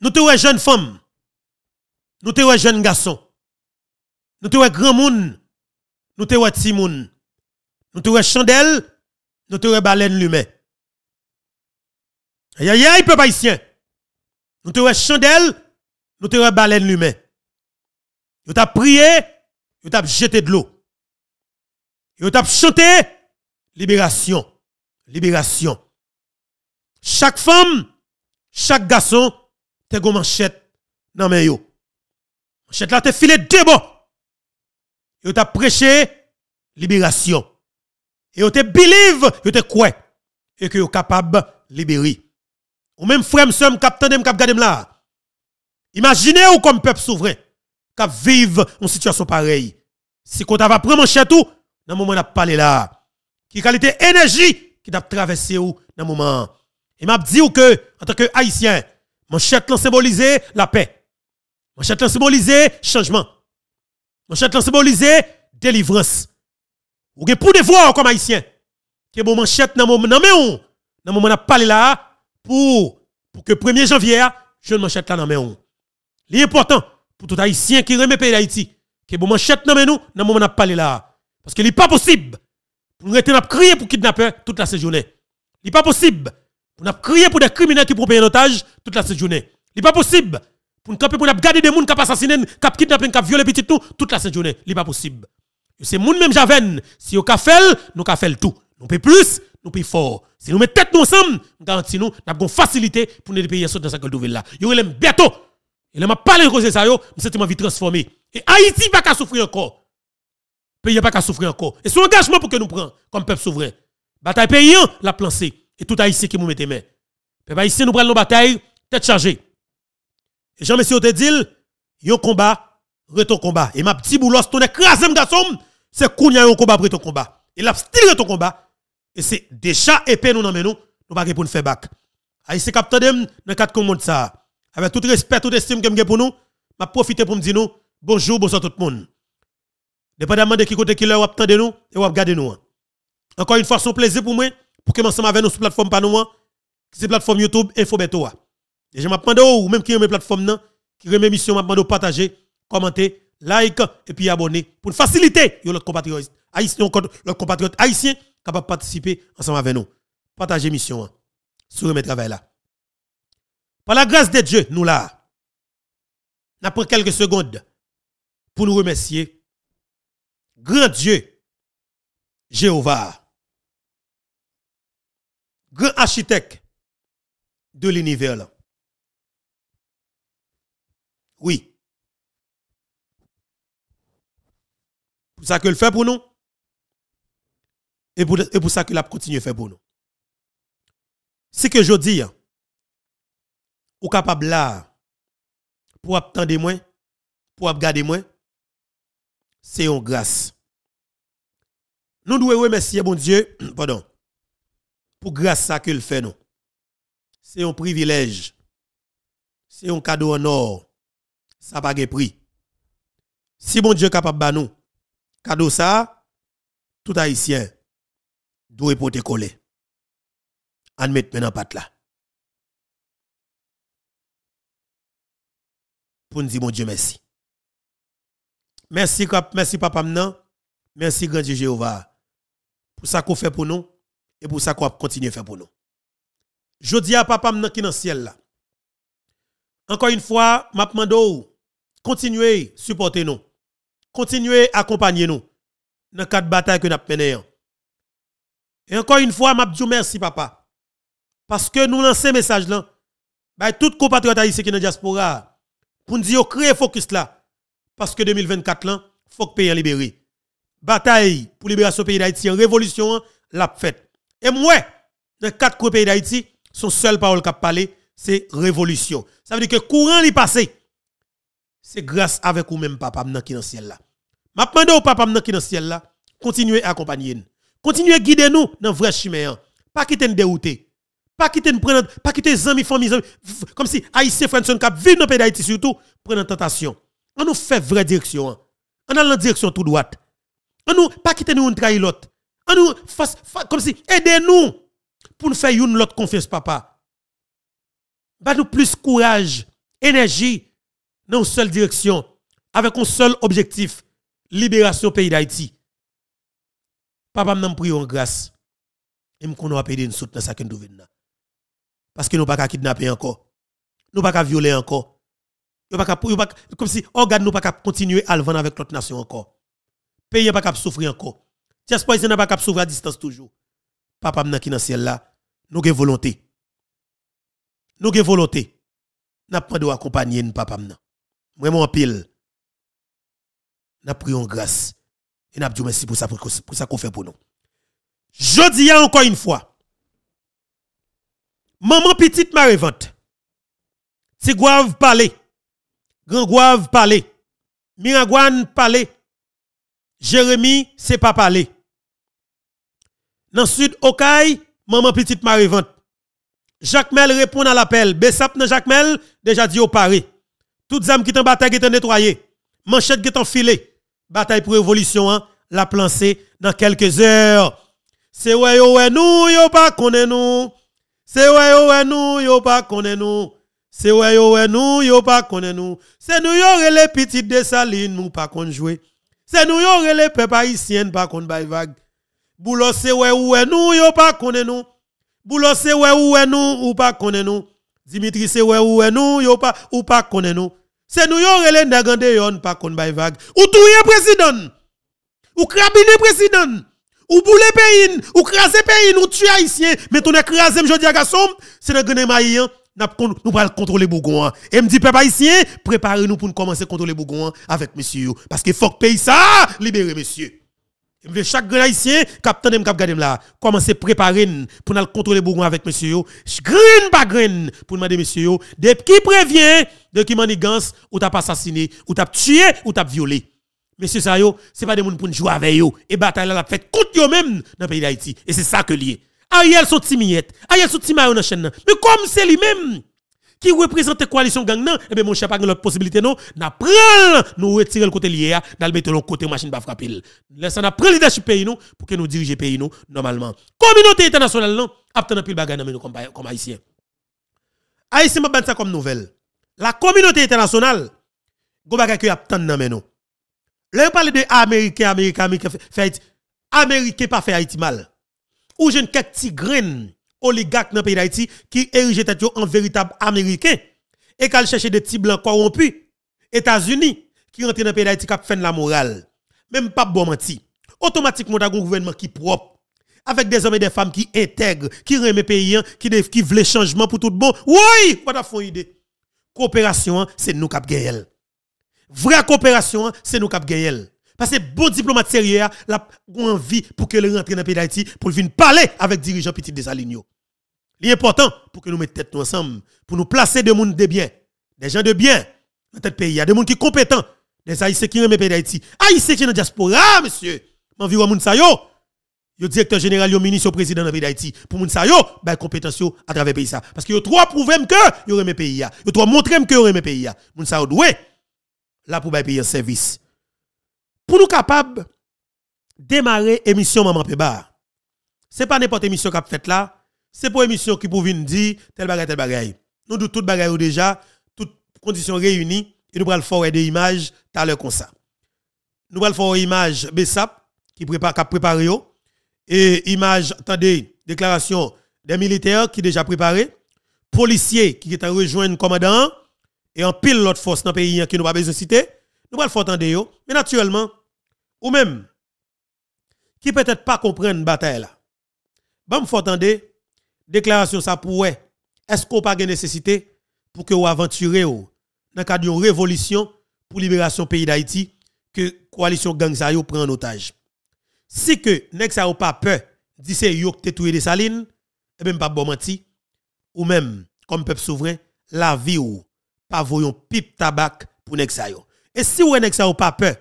Nous te jeunes femmes. Nous te jeunes garçons. Nous te grand monde. Nous te petit monde. Nous te chandelle. Nous te baleine l'humain. Aïe, aïe, aïe, peuple haïtien. Nous te chandelle. Nous te baleine l'humain. Nous t'a prié. Nous t'a jeté de l'eau. Nous t'a chanté. Libération. Libération. Chaque femme, chaque garçon, te go manchette dans men yo. Manchette là te filé deux bon. Yo t'a prêché libération. Et yo te believe, yo te croit et que yo capable libérer. Ou même frère me somme cap tande me cap gade me là. Imaginez ou comme peuple souverain cap vivre une situation pareille. Si qu'on t'a va prendre manchette ou dans moment n'a parler là. Qui qualité énergie qui t'a traversé ou dans moment. Et m'a dit ou que en tant que haïtien manchette lan symbolise la paix. Manchette lan symbolise changement. Manchette lan symbolise délivrance. Ou gen pour devoir comme haïtien. Que bon manchette nan moment nan men nan moment n'a parlé là pour pour que premier janvier jeune manchette là nan men on. Li important pour tout haïtien qui remet pays d'Haïti. Que bon manchette nan men nou nan moment n'a parlé là parce que li pas possible pour nous rester n'a crier pour kidnapper toute la journée. Li pas possible. On a crié pour des criminels qui prennent en otage toute la journée. Il n'est pas possible pour nous camper pour nous garder des gens qui assassinent, qui kidnappent, qui violent petit tout toute la journée. Il n'est pas possible. C'est moun même Javen. Si on fait, nous fait tout. Nous payons plus, nous payons fort. Si nous mettons tête nous ensemble, nous garantissons nous avons facilité pour nous payer dans cette nouvelle là. Yo relève bientôt. Et là m'a parlé de ça yo, me sentiment vie transformé. Et Haïti pas qu'à souffrir encore. Pays pas qu'à souffrir encore. Et son engagement pour que nous prenions comme peuple souverain. Bataille paysan la plancée. Et tout haïtien qui nous mette main. Peuple haïtien nous prend nos batailles, tête chargée. Et Jean-Monsieur te dit, yon combat, reton combat. Et ma petit Boulos, ton écrasé garçon, c'est kounya yon combat, reton combat. Et la style reton combat. Et c'est déjà épais nous n'emmène nous, nous pas pour nous faire back. Haïtien capte dem dans quatre commandes ça. Avec tout respect, toute estime que m'gen pour nous, m'a profité pour me dire nous, bonjour, bonsoir tout le monde. Dépendamment de qui côté qui l'a ou attendez nous, et ou regardez nous. Encore une fois, son plaisir pour moi. Pour que m'ensemble avec nous sur plateforme Panouan, c'est plateforme YouTube Infobetoa. Et je m'appende ou même qui remet plateforme nan, qui remet mission m'appende ou partager, commenter, like et puis abonner pour faciliter yon l'autre compatriote haïtien l'autre compatriote haïtien capable participer ensemble avec nous. Partager mission sur remet travail là. Par la grâce de Dieu, nous là. N'a pris quelques secondes pour nous remercier grand Dieu Jéhovah. Grand architecte de l'univers là. Oui. Pour ça que le fait pour nous. Et pour, et pour ça que l'a continue à faire pour nous. C'est que je dis, ou capable là, pour attendre moins, pour regarder moins, c'est une grâce. Nous devons remercier bon Dieu, pardon. Pour grâce à que le fait nous. C'est un privilège. C'est un cadeau en or. Ça n'a pas de prix. Si bon Dieu est capable de nous, cadeau ça, tout haïtien doit porter coller. Admettre maintenant pat là. Pour nous dire bon Dieu merci. Merci merci papa maintenant. Merci grand Dieu Jéhovah. Pour ça qu'on fait pour nous. Et pour ça qu'on continue à faire pour nous. Je dis à papa qui est dans le ciel là. Encore une fois, je demande continuez à supporter nous. Continuez à accompagner nous. Dans quatre batailles que nous avons menées. Et encore une fois, je dis merci papa. Parce que nous lançons ce message là. Bah, tout compatriote haïtien qui est dans la diaspora. Pour nous dire créer focus là. Parce que deux mille vingt-quatre là, il faut que le pays soit libéré. Bataille pour la libération du pays d'Haïti, révolution, la fête. Et moi, dans quatre coins pays d'Haïti, son seul parole qui a parlé, c'est révolution. Ça veut dire que courant li passé, c'est grâce avec ou même papa m'nan qui dans ciel là. M'a demandé au papa m'nan qui dans ciel là, continuez à accompagner nous. Continuez à guider nous dans vrai chemin. Pas quitter nous dérouter. Pas quitter nous prendre, pas quitter amis, famille, comme si Haïtien Frenson qui vivent dans pays d'Haïti surtout prendre tentation. On nous fait vraie direction. On a la direction tout droite. On nous pas quitter nous trahir l'autre. On nous fasse comme si aidez-nous pour nous faire une l'autre confiance papa. Ba nous plus courage, énergie dans une seule direction avec un seul objectif, libération pays d'Haïti. Papa m'a prié en grâce. Et me connait aider nous soutenir ça que nous venons. Parce que nous pas kidnapper encore. Nous pas violer encore. Comme si organe nous pas continuer à vendre avec l'autre nation encore. Pays n'a pas souffrir encore. J'espère que nous n'a pas souffrir à distance toujours. Papa m'nan qui dans ciel là, nous avons volonté. Nous avons volonté. N'a pas de accompagner papa m'nan. Vraiment en pile. N'a prions grâce et n'a dit merci pour ça pour ça qu'on fait pour nous. Je dis encore une fois. Maman petite Marévante. Tigouave parler. Grand Gouave parler. Miragouane parler. Jérémy, c'est pas parler. Dans le sud, Okaï, maman petite Marévante. Jacmel répond à l'appel. Besap dans Jacmel, déjà dit au pari. Toutes les âmes qui sont en bataille, qui sont nettoyées. Manchette qui sont filées. Bataille pour révolution, hein? La plancée dans quelques heures. C'est ouais, ouais, nous, yo pas connaît nous. C'est ouais, ouais, nous, yo pas connaît nous. C'est ouais, ouais, nous, yo pas connaît nous. C'est nous, yo, les petites Dessalines, nous, pas qu'on joue. C'est nous, yo, les peuples haïtiens, pas qu'on baille vague. Boulos, c'est ouais, ouais, nous, yo pas connaît nous. Boulos, c'est ouais, ouais, nous, ou pas connaît nous. Dimitri, c'est ouais, ouais, nous, yo pas, ou pas connaît nous. C'est nous, yo, les nagande, yon, pas qu'on baille vague. Ou touye président. Ou krabine président. Ou boule pays, ou krasé pays, ou tue haïtien, mais ton écrasé, m'jodi à garçon, c'est le gane maïen, nous pas contrôler Bougon. Et m'di peuple haïtien, préparez-nous pour nous commencer à contrôler Bougon avec monsieur. Parce que faut que pays ça, libérer monsieur. Et m've chaque grand haïtien, capitaine m'kap gade m'la, commencez à préparer pour nous contrôler Bougon avec monsieur. Green pas green, pour demander monsieur, de qui prévient, de qui manigance, ou t'as pas assassiné, ou t'as tué, ou t'as violé. Monsieur Sayo, ce n'est pas des gens pour jouer avec eux. Et bataille la fait contre eux-mêmes dans le pays d'Haïti. Et c'est ça que lié. Ariel sont timiettes. Ariel sont timiettes dans la chaîne. Mais comme c'est lui-même qui représente la coalition gang, eh bien, mon cher, pas de l'autre possibilité, non. Nous prenons, nous retirons le côté lié, nous le mettons le côté machine pas frapper. Laissons nous prendre le leadership pays, nous, pour que nous dirigeons le pays, nous, normalement. Communauté internationale, non, attendons un peu le bagage comme haïtien. Haïtien, je vais ça comme nouvelle. La communauté internationale, go bagage que attendons nous. Là, vous parlez de Américains, Américains, Américains, Américains, pas fait Haïti mal. Ou j'ai quelques petits grains oligarques dans le pays d'Haïti qui érigent tête en véritable Américain et qui cherchent des petits blancs corrompus. États-Unis qui rentrent dans le pays d'Haïti qui font la morale. Même pas bon menti. Automatiquement, on a un gouvernement qui est propre, avec des hommes et des femmes qui intègrent, qui remet le pays, qui veulent changement pour tout bon. Oui, vous avez une idée. Coopération, c'est nous qui avons gagné. Vraie coopération, c'est nous qui avons gagné. Parce que bon diplomate sérieux, la envie pour que le rentre dans le pays d'Haïti pour venir parler avec les dirigeants Petit Dessalines. L'important pour que nous mettions tête nous ensemble, pour nous placer des gens de bien, des gens de bien dans notre pays. Il y a des gens qui sont compétents, des Haïtiens qui aiment le pays d'Haïti. Haïtiens qui sont dans la diaspora, monsieur. Je suis Mounsaou, le directeur général, le ministre, le président du pays d'Haïti. Pour Mounsaou, il y a des compétences à travers le pays. Parce que vous trois prouvez que vous aimez le pays. Vous trois montrez que vous aimez le pays. Mounsaou, doué. Là pour payer un service. Pour nous capables démarrer émission Maman Péba. Ce n'est pas n'importe émission qu'on fait là. C'est pour émission qui pour venir dire tel bagay, tel bagay. Nous doutons tout bagay déjà, toutes conditions réunies, et nous prenons fort des images, t'as l'heure comme ça. Nous prenons fort des images BESAP, qui prépare, qui prépare, et images, attendez, déclaration des militaires qui déjà préparé, policiers qui est en rejoindre commandant, et en pile l'autre force dans le pays qui nous pas besoin de citer, nous pas le faire entendre yo. Mais naturellement, ou même, qui peut-être pas comprendre bataille là, bah me faut entendre, déclaration ça pour est-ce qu'on pas de nécessité pour que vous aventurez dans le cadre d'une révolution pour libération pays d'Haïti que coalition gang ça yo prend en otage. Si que nèg ça ou pas peur, dit c'est yo qui tué Dessalines, et même pas bon menti, ou même, comme peuple souverain, la vie ou pas voyon pipe tabac pour nèg sa yo. Et si ou nèg sa ou pas peur,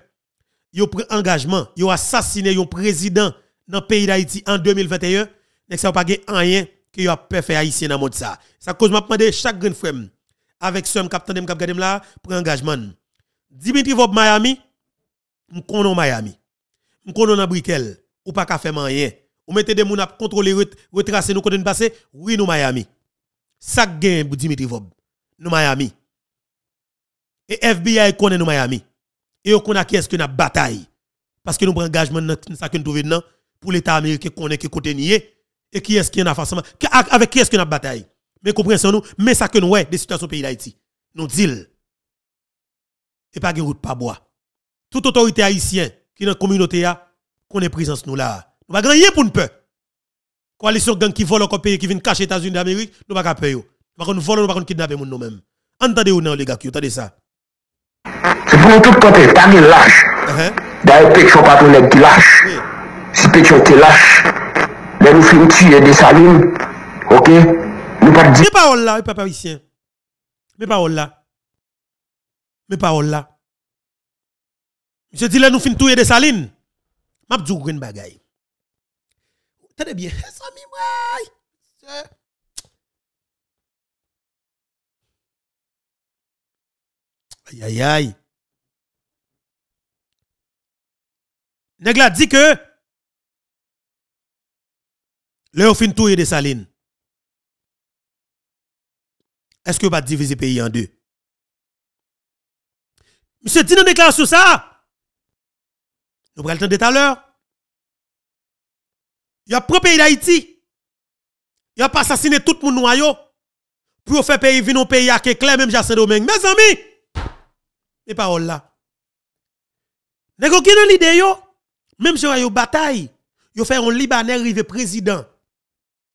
yo pren engagement, yo assassiné yon président dans pays d'Haïti en deux mille vingt et un, nèg sa ou pas gen rien que yo a peur faire haïtien dans monde ça. Ça cause m'a demandé chaque grand frère avec somme capitaine m'kap gade m'la, prend engagement. Dimitri Vob Miami, m'konon Miami. M'konon nan Brickell, ou pas ka faire rien. Ou mettez des moun à contrôler retracer nous côté passer, oui nous Miami. Ça gagne pour Dimitri Vob, nous Miami. Et F B I connaît nous Miami. Et on connaît qui est-ce que n'a bataille parce que nous prenons engagement dans ça que nous trouver dedans pour l'état américain connaît qui côté nié et qui est-ce qui n'a forcément avec qui est-ce que n'a bataille. Mais comprenons nous, mais ça que nous ouais des situations pays d'Haïti. Nous deal. Et pas de route pas bois. Toute autorité haïtienne qui dans la communauté a connaît présence nous là. Nous pas gagner pour nous peur. Coalition gang qui vole encore pays qui vient cacher États-Unis d'Amérique, nous pas peur yo. Par contre nous volons, nous pas kidnapper nous nous-mêmes. Entendez ou non les gars, entendez ça. C'est pour tout côté, t'as mis lâche. D'ailleurs, Pétion pas ton qui lâche. Si Pétion te lâche, ben nous finissons tuer des salines. Ok? Nous pas dire. Mes paroles là, mes papa ici. Mes paroles là. Mes paroles là. Monsieur dit là, nous finissons tuer des salines. M'a dit une bagaille. Tenez bien. Aïe aïe aïe. Nègla dit que Léo fin touye de Saline. Est-ce que pas diviser pays en deux? Monsieur dit dans déclaration ça. Nous prenons le temps de tout à l'heure. Il y a propre pays d'Haïti. Il a pas assassiné tout le monde pour faire pays venir au pays à clair même Jacques Domingue. Mes amis, les paroles là. Nègre qui dans l'idée yo, même si yo bataille, yo fait un Libanais rive président.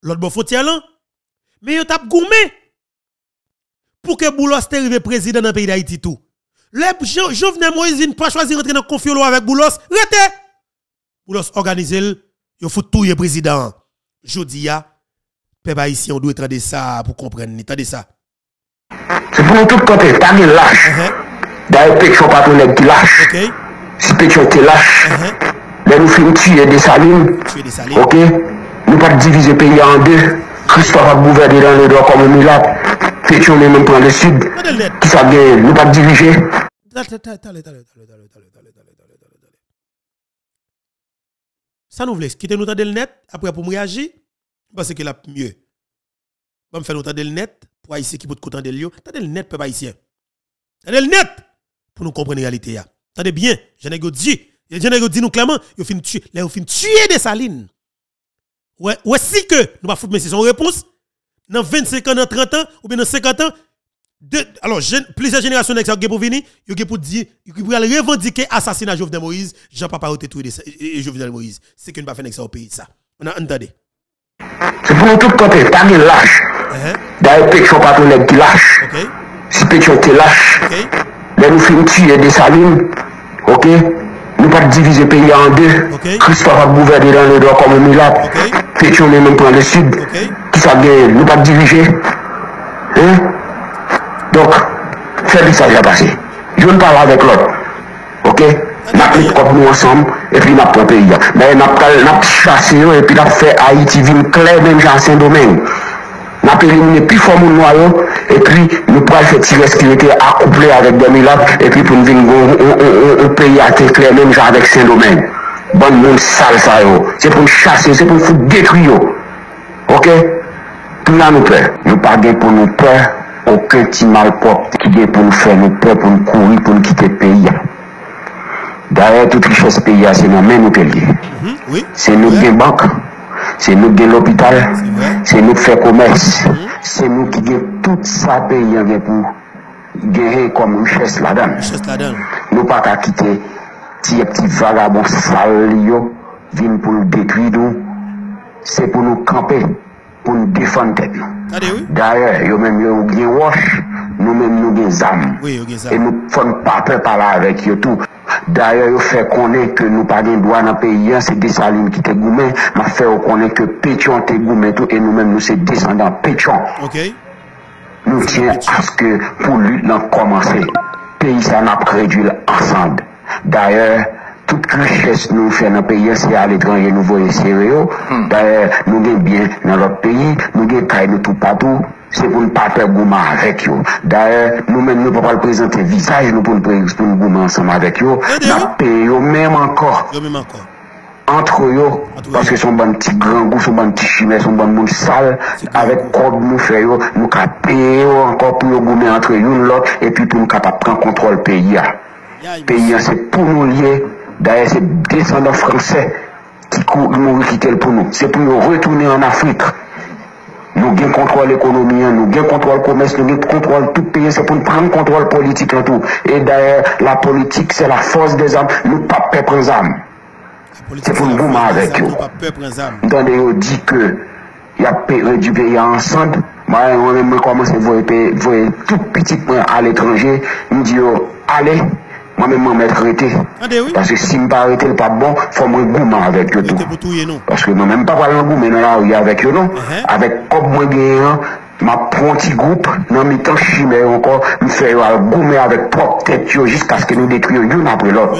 L'autre bon frontière là, mais yo tape gourmet pour que Boulos te rive président dans pays d'Haïti tout. Le Jovenel Moïse pas choisir rentrer dans conflit avec Boulos, rete. Boulos organiser le, yo fout tout le président. Jodi a peuple haïtien on doit entendre ça pour comprendre, entendre ça. C'est pour tout côté, t'as mis lâche. D'ailleurs, Pétion pas ton qui lâche. Okay. Si Pétion te lâche, uh-huh. ben nous finissons tuer des salines. Ok? Nous pas diviser pays en deux. Christophe a gouverné dans le droit comme un miracle. Pétion est même prendre le sud. Qui ça gagne? Nous pas diriger. Ça nous voulait. Quittez nous dans le net. Après, pour me réagir, parce que la mieux. Bon, faire nous dans le net. Pour Haïtien qui peut côté de l'eau. Dans le net, peuple haïtien. Dans le net. Pour nous comprendre la réalité. Attendez bien, je n'ai pas dit. Je n'ai pas dit nous clairement, ils ont tué des salines. Ouais, ouais, si que nous pas foutre, mais c'est son réponse. Dans vingt-cinq ans, dans trente ans, ou bien dans cinquante ans, de, alors, plusieurs générations d'exemple pour venir, ils ont pour dire, ils ont revendiquer l'assassinat de Jovenel Moïse, Jean-Papa a tué Jovenel Moïse. C'est que nous ne pouvons pas faire ça au pays. Ça. On a entendu. C'est pour tout côté, t'as mis lâche. D'ailleurs, Pétion pas ton qui lâche. Si Pétion te lâche. Ben nous finissons tuer des salines, ok? Nous pas diviser pays en deux. Okay. Christophe a gouverné dans le droit comme un miracle. Okay. Pétion est même prendre le sud. Okay. Qui ça gagne? Nous pas diriger. Hein? Donc, c'est le message à passer. Je ne parle avec l'autre, ok? Nous avons nous ensemble et puis nous avons pris le pays. Mais nous avons chassé et puis nous avons fait Haïti ville claire même dans Saint-Domingue. Nous avons éliminé plus fort mon noyau et puis nous avons fait tirer ce qui était accouplé avec des miracles et puis pour nous venir au pays à Téclair, même genre avec Saint-Domingue. Bon monde sale ça, c'est pour nous chasser, c'est pour nous foutre détruire. Ok? Tout là nous peur. Nous ne pour nous peur, aucun petit malpropre qui vient pour nous faire nous peur, pour nous courir, pour nous quitter le pays. D'ailleurs, toute richesse pays, c'est nous-mêmes nous payons. C'est nous qui banque. C'est nous qui avons l'hôpital, c'est nous qui faisons commerce, c'est nous qui avons tout ça pays pour gagner comme une chaise là-dedans. Nous ne pouvons pas quitter ces petits vagabonds sales qui viennent pour nous détruire, c'est pour nous camper, pour nous défendre. D'ailleurs, nous même nous avons des roches, nous même nous avons des âmes. Et nous ne faisons pas peur par là avec eux tout. D'ailleurs, il fait connaître que nous pas de droit dans le pays, c'est des salines qui te goumé, m'a fait connaître que Pétion te goumé tout, et nous-mêmes, nous sommes descendants Pétion. Okay. Nous tient à ce que pour lutte, nous commencer. Pays, ça n'a pas réduit ensemble. D'ailleurs, toute richesse nous fait dans le pays, c'est à l'étranger, nous voyons sérieux. D'ailleurs, nous sommes bien dans notre pays, nous sommes tout partout. C'est pour ne pas faire gourmand avec eux. D'ailleurs, nous-mêmes, nous ne pouvons pas présenter visage, nous pour pour nous gourmand ensemble avec eux. Dans le pays, même encore. Entre eux, parce que son bon petit grand goût, son bon petit chimère, son bon monde sale, avec quoi nous faisons, nous capons encore pour nous gourmer entre eux, l'autre, et puis pour nous capables de prendre contrôle du pays. Le pays, c'est pour nous lier. D'ailleurs, c'est descendants français qui nous quittent pour nous. C'est pour nous retourner en Afrique. Nous avons contrôle l'économie, nous avons contrôle le commerce, nous avons contrôle tout le pays, c'est pour nous prendre contrôle politique en tout. Et d'ailleurs, la politique, c'est la force des âmes, nous ne pas perdre les âmes. C'est pour nous gourmer avec eux. Nous dit que il y a du pays ensemble. Moi-même, je commence à voir tout petit à l'étranger. Nous disons, allez, moi-même, je vais arrêté. Parce que si je ne vais pas arrêter, pas bon, il faut que je gourme avec eux. Parce que moi-même, je ne vais pas gourmer dans la rue avec eux. Avec comme moi, ma petit groupe, dans mes temps chimères encore, nous faisons gourmer avec propre tête jusqu'à ce que nous détruisions l'une après l'autre.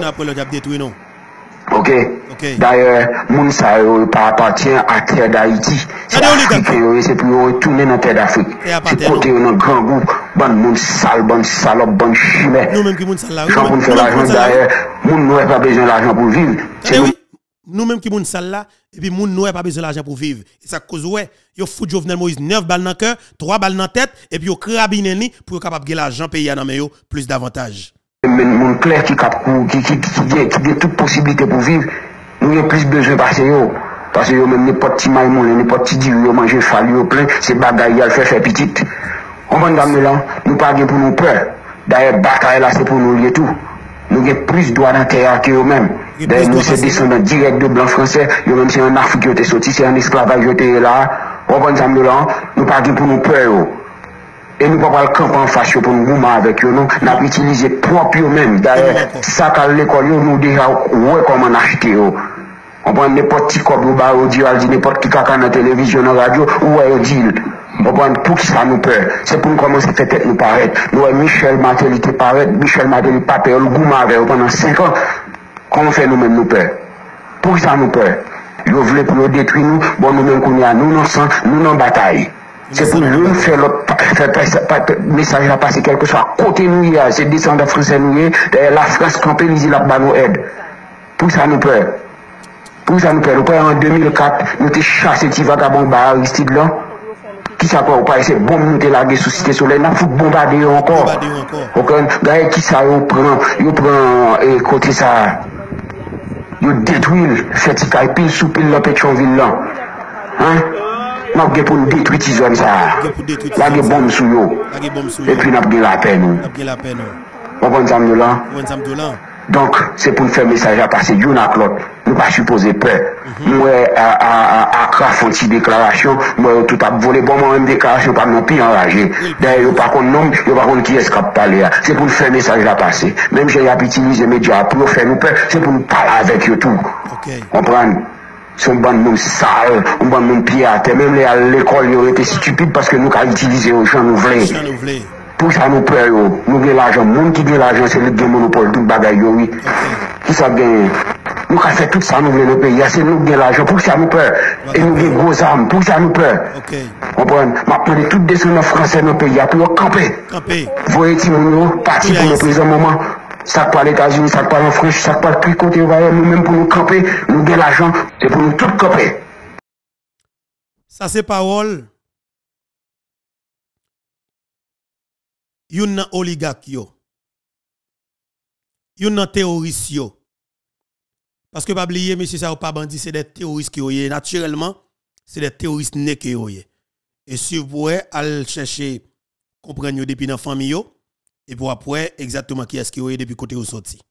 Ok, okay. D'ailleurs, Mounsaou pas appartient à terre d'Haïti. C'est pour retourner dans la terre d'Afrique. C'est côté un grand goût, bon monde sale, bon salope, bon chimère. Nous-mêmes qui moun sale là. Quand on fait l'argent d'ailleurs, moun n'aurait pas besoin d'argent pour vivre. C'est oui. Nous-mêmes qui moun sale là, et puis moun n'aurait pas besoin d'argent pour vivre. Et ça cause ouais, yo fout Jovenel Moïse neuf balles dans le cœur, trois balles dans la tête, et puis yo crabine ni pour capable gagner l'argent payer dans mais yo plus d'avantages. Mon clair qui a toute possibilité pour vivre, nous avons plus besoin de passer. Parce que nous n'avons pas de petits maïmons, nous n'avons pas de petits dieux, nous mangeons fallu au plein, c'est bagaille, elle fait faire petite. On va dans le là, nous ne parlons pas pour nous peur. D'ailleurs, bataille là, c'est pour nous lier tout. Nous avons plus de droits d'intérêt que eux-mêmes. D'ailleurs, nous sommes descendants directs de blancs français, nous-mêmes c'est en Afrique qui est sorti, c'est en esclavage qui est là. On va dans le là, nous ne parlons pas pour nous peur. Et nous ne pouvons pas le camp en face pour nous gourmer avec eux. Nous avons utilisé propre eux-mêmes. D'ailleurs, ça qu'à l'école, nous avons déjà comment acheter. On prend n'importe qui comme on dit, n'importe qui caca dans la télévision, dans la radio, ou on dit. On prend tout ça nous peur. C'est pour nous commencer à faire tête nous paraître. Nous avons Michel Martel qui paraît, Michel Martel pas peur, nous gourmer avec eux pendant cinq ans. Comment fait nous-mêmes nous peur? Pour ça nous peur. Nous voulons pour nous détruire nous, bon nous-mêmes qu'on a, nous nous en bataille. C'est pour nous faire le message à passer quelque chose. Côté nous, c'est descendant français nous, la France campée, ils ont nous aide. Pour ça nous peur. Pour ça nous peur. En deux mille quatre, nous avons chassé les vagabonds Aristide là. Qui ça quoi? C'est bon, nous avons lagué sous Cité Soleil. Nous avons bombardé encore. Qui ça prend? Ils prennent côté ça. Ils détruisent. Faites ça pile sous pile la Pétionville là. Hein? Nous avons pour détruire ces zones. Nous avons des bombes sur eux. Et puis nous avons la paix. Nous avons des âmes de là. Donc, c'est pour nous faire un message à passer. Nous ne pas supposer peur. Nous avons fait une déclaration. Nous avons tout volé. Bon, moi, une déclaration, pas non plus enragé. D'ailleurs, par contre, nous ne pas qui est-ce qu'on parle. C'est pour nous faire un message à passer. Même si j'ai utilisé les médias pour nous faire peur, c'est pour nous parler avec eux tout. Comprendre? C'est un bon monde sale, un bon monde pied à terre. Même à l'école, ils ont été stupides parce que nous avons utilisé les gens nous voulons. Pour ça, nous prenons. Nous avons l'argent. Le monde qui gagne l'argent, c'est le monopole, tout le bagage. Qui ça gagne? Nous avons fait tout ça, nous voulons le pays. C'est nous qui gagnons l'argent. Pour ça, nous prenons. Et nous avons gros armes. Pour ça, nous prenons. On prend. Maintenant, tout descendant français dans le pays. Pour camper. Voyez-vous, nous partis pour le présent moment. Ça parle les États-Unis, ça parle en France, ça parle plus côté nous-mêmes pour nous camper, nous gagnons l'argent, c'est pour nous tout camper. Ça c'est parole. Yon nan oligarque yo. Yon nan terroriste yo. Parce que pas oublier monsieur ça ou pas bandit, c'est des terroristes qui yo naturellement, c'est des terroristes nés qui yo. Et si vous pouvez aller chercher comprendre depuis dans famille yo. Et pour après, exactement qui est-ce qui est depuis côté où sorti.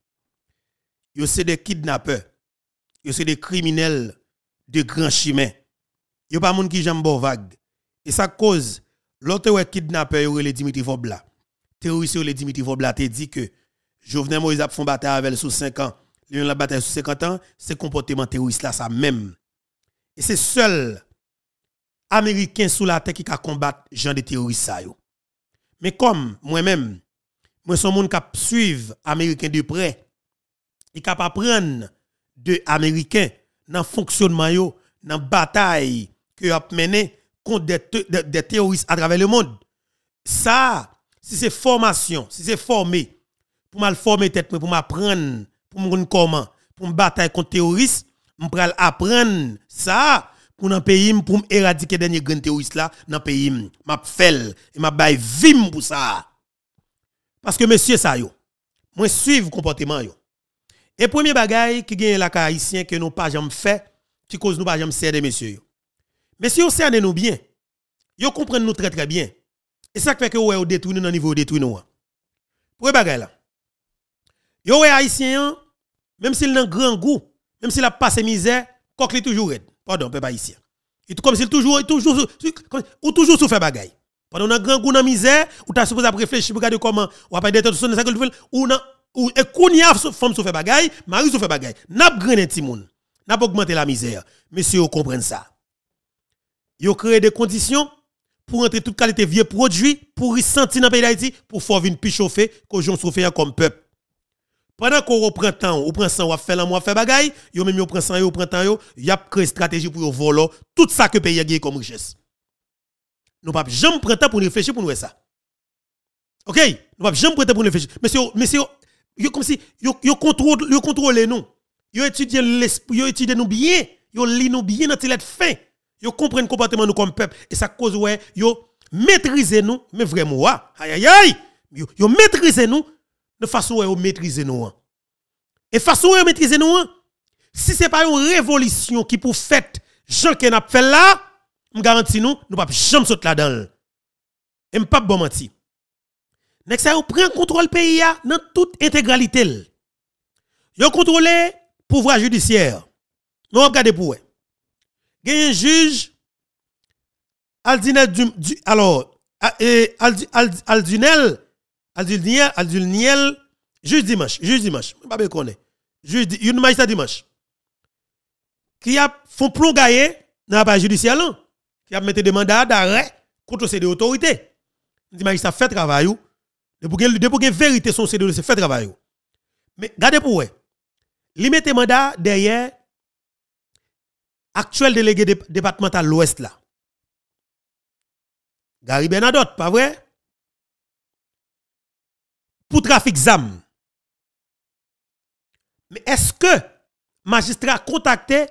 Yo c'est des kidnappeurs. Yo c'est des criminels de grand chemin. Yo pas moun qui j'aime bon vague. Et ça cause, l'autre ouais kidnappeur yo le Dimitri Vob là. Terroriste yo le Dimitri Vob là te dit que Jovenel Moïse a font bataille avec sous cinq ans. Lui la bataille sous cinquante ans, c'est comportement terroriste là ça même. Et c'est seul américain sous la terre qui ka combattre genre de terroriste ça yo. Mais comme moi-même moi, son monde qui suivent Américains de près. est capable de prendre de Américains dans le fonctionnement, dans la bataille que a mené contre des de, de terroristes à travers le monde. Ça, si c'est formation, si c'est formé, pour mal former tête, pour m'apprendre, pour me rendre comment, pour me bataille contre les terroristes, je vais apprendre ça pour un pays, pour éradiquer les derniers grands terroristes là, dans le pays. Je vais faire et je vais vivre pour ça. Parce que monsieur ça yo, moi suivre comportement yo. Et premier bagay qui gagne la haïtien que nous pas jamais fait, qui cause nous pas jamais serrer monsieur yo. Monsieur yo serre nous bien. Yo comprend nous très très bien. Et ça fait que ouais au détourner dans niveau détourner nous. Premier bagay là. Yo ouais haïtien même s'il n'a grand goût, même s'il a passé misère, coq li toujours raide. Pardon, peuple haïtien. Et tout comme s'il toujours toujours ou toujours souffre bagay. Pendant un grand goût dans misère, ou t'as supposé réfléchir pour regarder comment on va pas détendre son ça que veut ou non ou et kounia femme sou fait bagaille, mari sou fait bagaille. N'a grenen ti moun. N'a pas augmenter la misère. Monsieur vous comprenez ça. Yo créé des conditions pour entrer toute qualité vieux produits pour y sentir dans pays d'Haïti pour faire venir plus chauffer que j'on souffert comme peuple. Pendant qu'on reprend temps, on prend sang, on fait l'amour, on fait bagaille, yo même yo prend sang, yo prend temps yo, y a créé stratégie pour voler tout ça que pays a gagné comme richesse. Nous ne pouvons jamais prendre temps pour réfléchir pour nous faire ça. Ok? Nous ne pouvons jamais prendre temps pour réfléchir. Monsieur, monsieur, yo comme si, yo, yo contrôle, yo contrôle nous. Yo étudie l'esprit, yo étudie nous bien. Yo lit nous bien dans les fins. Yo comprend le comportement nous comme peuple. Et ça cause, ouais, yo maîtrise nous, mais vraiment, ouais. Aïe, aïe, aïe. Yo, yo maîtrise nous, de façon, ouais, yo maîtrise nous. Et façon, ouais, yo maîtrise nous, si ce n'est pas une révolution qui pour fait, Jean qui n'a pas fait là, je garantis nous, nous ne pouvons jamais sauter là-dedans. Et je ne peux pas bon mentir. Nous prenons le contrôle du pays dans toute intégralité. Nous contrôlons le pouvoir judiciaire. Nous regardons pour eux. Il y a un juge, Aldinel du, alors, Aldinel, Aldinel, Aldinel, juge dimanche, juge dimanche, je ne sais pas si on connaît. Juge, une magistrat dimanche. Qui a fait plonger dans la page judiciaire. Qui a mis des mandats d'arrêt contre ces autorités. Il dit, magistrat, fait travail. Pour que la vérité soit cédée, c'est fait travail. Mais regardez pour vous. Il met des mandats derrière l'actuel délégué départemental de l'Ouest. Gary Bernadotte, pas vrai? Pour trafic Z A M. Mais est-ce que le magistrat a contacté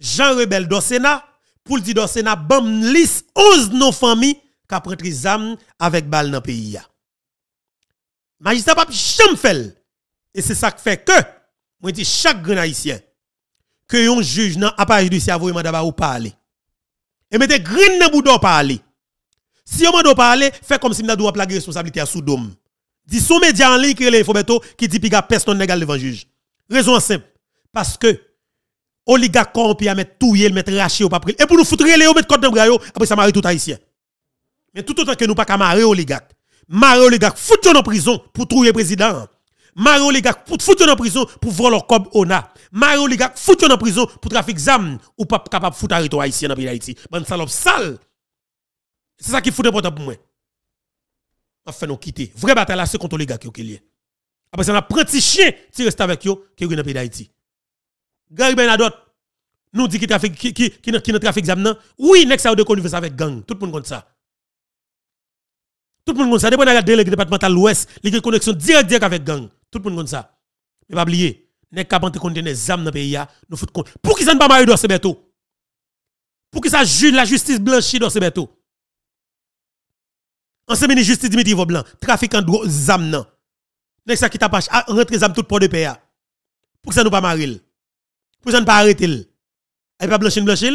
Jean Rebel dans le Sénat? Pour le dire dans le Sénat, bam liste onze nos familles qui prennent des armes avec balle dans le pays. Magistrat pape jamais fait. Et c'est ça qui fait que, moi dis chaque grand haïtien, que un juge dans l'appareil judiciaire vous d'abord ou parler. Et mettez green dans le boudon parler. Si on m'a parler, fait comme si on doit plaguer responsabilité à Soudoum. Dis sous média en ligne qui est l'infobeto qui dit piga personne n'égal devant juge. Raison simple. Parce que, oligarque corrompu à mettre tout, mettre raché au papier. Et pour nous foutre, les mettre code de bras, après ça marie tout haïtien. Mais tout autant que nous pas qu'à marrer oligarque. Marrer oligarque, foutre en prison pour trouver le président. Marrer oligarque, foutre en prison pour voler le cob ona. Marrer oligarque, foutre en prison pour trafic zam ou pas capable de foutre arrêter haïtien dans le pays d'Haïti. Bonne salope sale. C'est ça qui fout important pour moi. Enfin, nous quitter. Vraie bataille là, c'est contre oligarque qui est. Après ça, on a pris un petit chien qui reste avec eux qui est dans le pays d'Haïti. Gary Bernadotte nous dit qu'il trafic qui qui qui qui trafic zam. Oui, next ça de converser avec gang. Tout le monde compte ça. Tout le monde compte ça, dépend de la délégué départemental l'Ouest, les connexions directes direct avec gang. Tout le monde compte ça. Mais pas oublier, nèg ka pante kontenè zam dans pays a, nous fout compte. Pour qui ça ne pas marier dans ce bateau? Pour qui ça juge la justice blanchie dans ce bateau? Ancien ministre justice Dimitri Vob blanc, trafiquant de zam nan. Nèg ça qui tapache rentrer zam tout port de pays a. Pour qui ça nous pas marier? Pour ça ne pas arrêter l. Et pas blanchir blanchir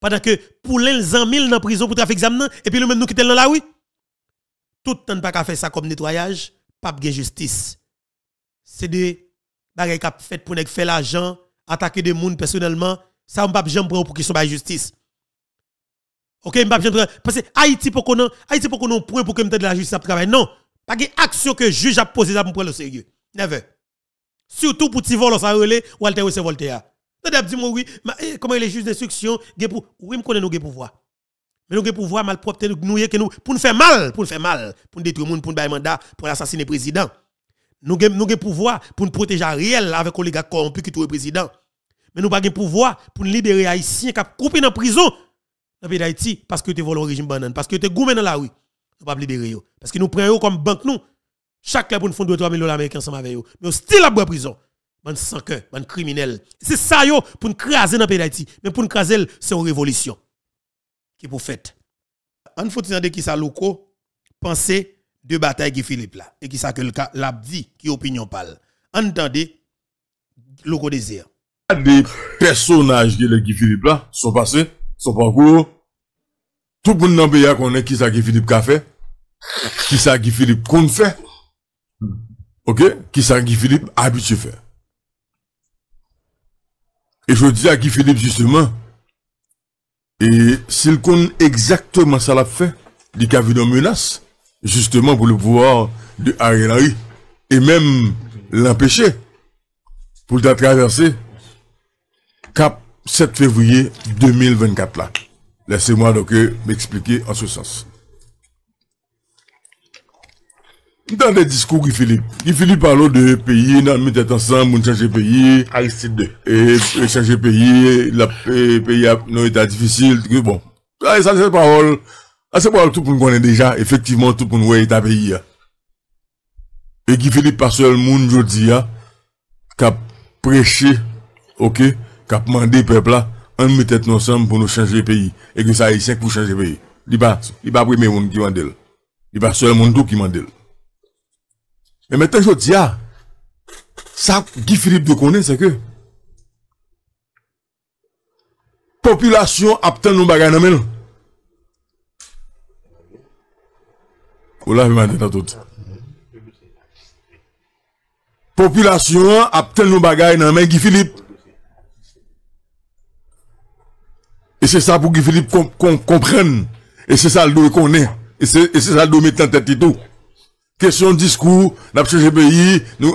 pendant que pour les cent mille dans prison pour trafic zam nan et puis le même nous quitter dans la oui. Tout le temps, pas qu'à faire ça comme nettoyage, pas de justice. C'est des bagages qui fait pour faire l'argent, attaquer des gens personnellement, ça, on ne peut pas pour qu'ils soient justice. Ok, on ne peut pas parce que Haïti, pour qu'on ait un point pour que de la justice travaille. Non, pas d'action que le juge a posé pour prendre le sérieux. Never. Surtout pour Tivol, ça relève, ou Alter ou Voltaire. Oui, comment les juges d'instruction, oui, me connaît nos pouvoirs. Mais nous avons pouvoir mal propre nous pour nous faire mal, pour nous faire mal, pour nous détruire, pour nous bailler mandat, pour assassiner le président. Nous avons le pouvoir pour nous protéger Ariel avec l'oligarque corrompu qui est le président. Mais nous n'avons pas le pouvoir pour nous libérer les Haïtiens qui sont coupés dans la prison dans le pays d'Haïti parce que nous volons le régime banane, parce que nous sommes dans la rue. Nous ne pouvons pas libérer. Parce que nous prenons comme banque. Nous. Chaque pour nous font deux à trois millions américains ensemble avec eux. Mais nous sommes dans la prison. Ban sans cœur, ban criminel. C'est ça yo pour nous craser dans le pays d'Haïti. Mais pour nous craser, c'est une révolution qui est pour fait. En faut dire qui ça loko penser de bataille Guy Philippe là et qui ça que l'a dit qui opinion parle. Entendez loko désir. Des personnages de Guy Philippe là sont passés, sont parcours. Tout le monde dans le pays connaît qui ça Guy Philippe a fait. Qui ça Guy Philippe qu'on fait. OK, qui ça Guy Philippe habitué faire. Et je dis à Guy Philippe justement, et s'il connaît exactement ça l'a fait, il y a eu une menace, justement pour le pouvoir de Ariel Henry, et même l'empêcher, pour le traverser, cap sept février deux mille vingt-quatre là. Laissez-moi donc m'expliquer en ce sens. Dans les discours Guy Philippe, Guy Philippe parle de pays, nous mettons ensemble, nous changer pays, Aristide deux, et changer pays, la pays a non état difficile, bon. Ça c'est la parole, ça c'est parole tout pour nous connaître déjà, effectivement tout pour nous état pays. Et Guy Philippe pas seul monde aujourd'hui a cap prêcher, OK, cap demander peuple là, on mettons ensemble pour nous changer pays et que ça haïtien pour changer pays. Il pas il pas premier monde qui mandel. Il pas seul monde tout qui mandel. Mais maintenant, je dis, ah, ça, Guy Philippe de connaît, c'est que, population apte nous bagaille dans nous. Vous l'avez maintenant tout. Population apte nous bagaille dans Guy Philippe. Et c'est ça pour Guy Philippe qu'on qu'on comprenne. Et c'est ça le dos qu'on est. Et c'est ça le dos mettre en tête et tout. Question de discours, n'a pas changé pays, nous,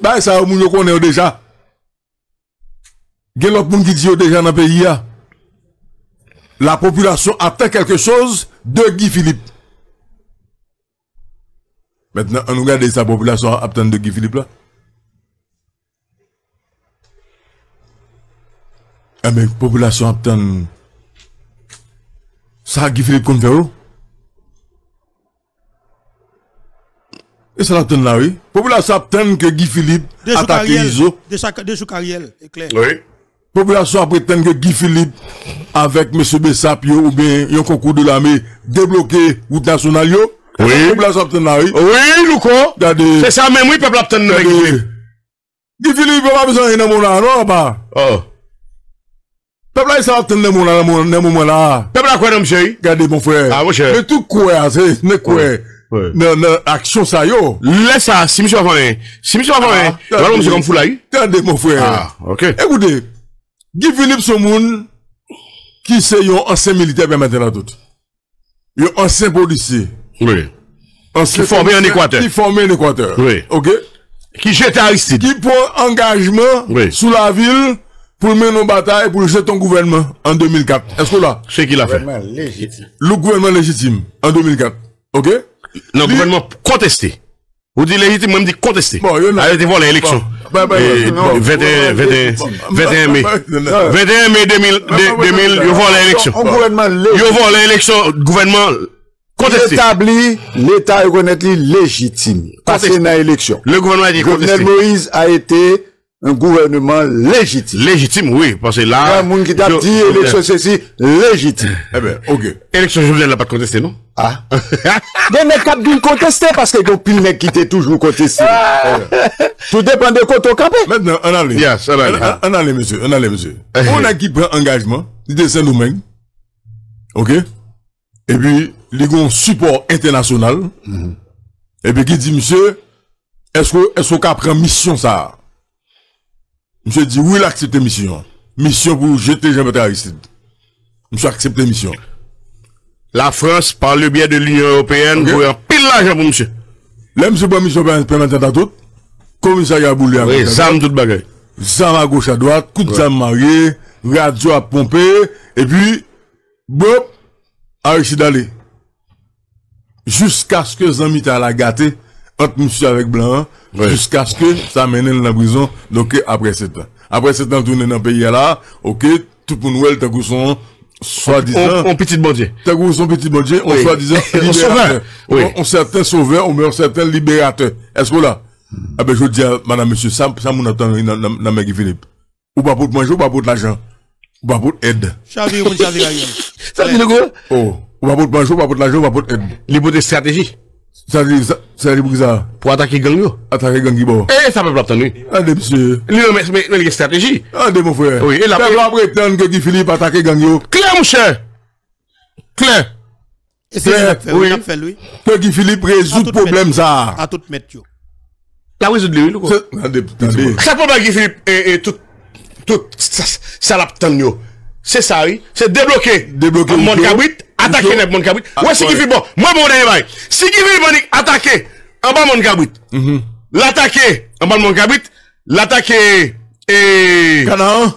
bah, ça, nous connaissons déjà. Il y a l'autre monde qui dit déjà dans le pays, la population attend quelque chose de Guy Philippe. Maintenant, on regarde sa population attend de Guy Philippe là. Ah, mais, population attend, ça, Guy Philippe qu'on fait où? Et ça l'attend là, oui. Population attend que Guy Philippe attaque Iso. De sous Ariel, c'est clair. Oui. Population prétend que Guy Philippe, avec M. BESAP, ou bien un concours de l'armée, débloqué route nationale. Oui. Population attend là, oui. Oui, Louko. C'est ça même, oui, peuple attend là, Guy Philippe. Guy Philippe, il n'a pas besoin de mon là, non, pas. Oh. Peuple là, ça attend de mon là, dans mon là. Peuple là, quoi, monsieur? Regardez, mon frère. Ah, mon cher. Mais tout quoi, c'est, ne quoi. Ouais. Non, non, action ça yo. Laisse ça, si monsieur Avon, si monsieur Avon, voilà monsieur comme foulaï. Attendez mon frère. Ah, OK. Écoutez, Guy Philippe son moun qui c'est un ancien militaire bien maintenant tout. Un ancien policier. Oui. Ancien qui formé en Équateur. Qui formé en Équateur. Oui. OK. Qui jette Aristide. Qui prend engagement oui. sous la ville pour mener une bataille pour jeter ton gouvernement en deux mille quatre. Est-ce que là, c'est qui l'a fait? Le gouvernement légitime en deux mille quatre. OK? Non, le gouvernement contesté. Vous dites légitime, moi je dis contesté. Bon, il a été volé l'élection. vingt et un mai. vingt et un mai deux mille, il volé l'élection. Il volé l'élection, gouvernement contesté. Établi, l'État reconnaît légitime. Passé dans l'élection. Le gouvernement a été contesté. Jovenel Moïse a été un gouvernement légitime. Légitime, oui, parce que là. Il y a qui t'a dit élection ceci, légitime. Eh bien, OK. Élection Jovenel n'a pas contesté, non? Ah. Des mecs qui ont contesté parce que les mecs qui étaient toujours contestés. Tout dépend de quoi tu capé. Maintenant, on allait. Yes, on allait. On allait, monsieur. On allait, monsieur. On a qui prend engagement, il descend nous-mêmes. OK? Et puis, il y a un support international. Et puis, qui dit, monsieur, est-ce qu'on a pris mission ça? Monsieur dit, oui, il accepte mission. Mission pour jeter Jean-Baptiste Aristide. Monsieur accepte mission. La France, par le biais de l'Union Européenne, okay. Pour un pile l'argent pour monsieur. Là, monsieur, pour monsieur, permettant à tout, commissariat Boulé à gauche. Oui, zam tout bagay. Zam à gauche à droite, coup de zam marié, radio à pomper, et puis, bop, Aristide allé. Jusqu'à ce que Zamita la gâté, entre monsieur avec blanc, ouais, jusqu'à ce que ça mène dans la prison, donc après sept ans. Après sept ans, tourner dans le pays là, ok, tout pour nous, t'as qu'on son, soi-disant. On petit bandit. T'as qu'on son petit bandit, on soi-disant libérateur. On certain sauveur, on met un certain libérateur. Est-ce que là? Ah ben, je dis à madame, monsieur, ça, ça, mon attend, dans Guy Philippe. Ou pas pour manger, ou pas pour l'argent. Ou pas pour aide. Chavir, ou chavir, ça dit le quoi? Oh. Ou pas pour manger, ou pas pour l'argent, ou pas pour aide. L'hypothèse stratégie. Ça dit, ça dit pour ça. Pour attaquer gang, attaquer gang, bon. Eh, ça peut pas obtenir. Ah, monsieur. Lui, mais, mais, les stratégies. Ah, mon frère. Oui, et là, on va prétendre que Guy Philippe attaquer gang, yo. Claire, mon cher. Claire. Claire, oui. Que Guy Philippe résout le problème, ça. À toute mettre, yo. La résoudre lui, quoi. Ça peut pas Guy Philippe et tout. Tout ça l'a obtenu. C'est ça, oui. C'est débloquer. Débloquer. Mon cabrit, attaquer le mon cabrit. Ouais, c'est qui fait bon. Moi, mon dernier, si qui fait bon, attaquer en bas mon cabrit. L'attaquer en bas mon cabrit. L'attaquer et. Canaan.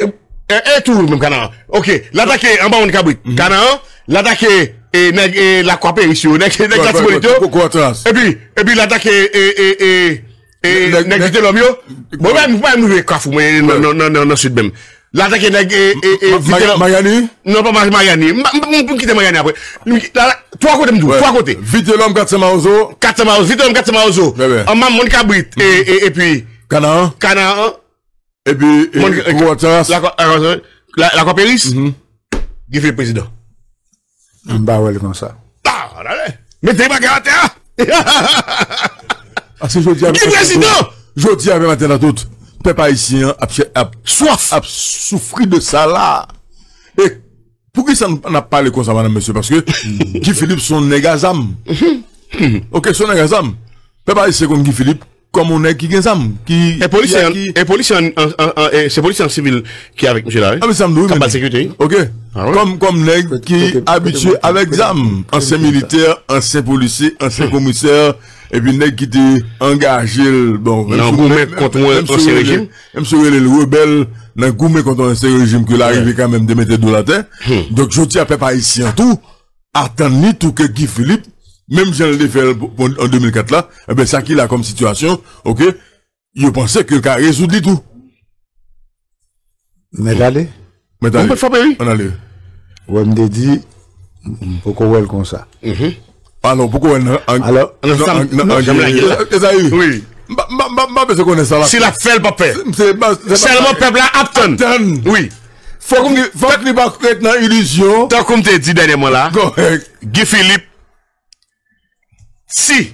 Et tout, même Canaan. Ok. L'attaquer en bas mon cabrit. Canaan. L'attaquer et la coiper ici. Et puis, et puis l'attaquer et. et Et n'existe l'homme, moi-même, moi-même, je vais Kafou, mais non, non, non, non, non, sud même. L'attaque est Mariani? Non, pas Mariani. Pour quitter Mariani après. Trois côtés, me trois côtés. Vite l'homme, quatre cents maozo. quatre cents maozo, vite l'homme, quatre cents maozo. En même, mon cabrit, et puis. Canaan. Canaan. Et puis, la Copéris. Guy Philippe président. Bah ouais, comme ça. Ah, allez. Mettez pas quarante et un. Ah, si je dis avec je dis avec matin à toute, peuple haïtien a soif, a souffri de ça là. Et pour qui ça n'a pas le consacré, madame, monsieur, parce que Guy Philippe son négazam. Ok, son négazam. Peuple haïtien comme Guy Philippe, comme on est qui gazam, qui. Et police, et police, c'est police en civil qui est avec monsieur là. Ah mais ça me doit. Cabal sécurité. Ok. Comme comme nèg qui habitué avec zam, ancien militaire, ancien policier, ancien commissaire. Et puis, nèg qui était engagé, bon, dans gourmet contre l'ancien régime. Même si le rebelle, dans gourmet contre l'ancien régime, que l'arrivée quand même de mettre de la terre. Donc, je tiens à peu près ici en tout, attendez tout que Guy Philippe, même si je l'ai fait en deux mille quatre là, eh ben, ça qu'il a comme situation, ok, il pensait que le cas résoudit tout. Mais allez. Mais allez. On allait. Ouais, me dit, pourquoi on comme ça? Alors, pourquoi on alors, oui. ça là. Si la fait le papier. Seulement peuple là, oui. Faut que nous pas dans illusion. Tant qu'on te dit dernièrement là. Guy Philippe. Si.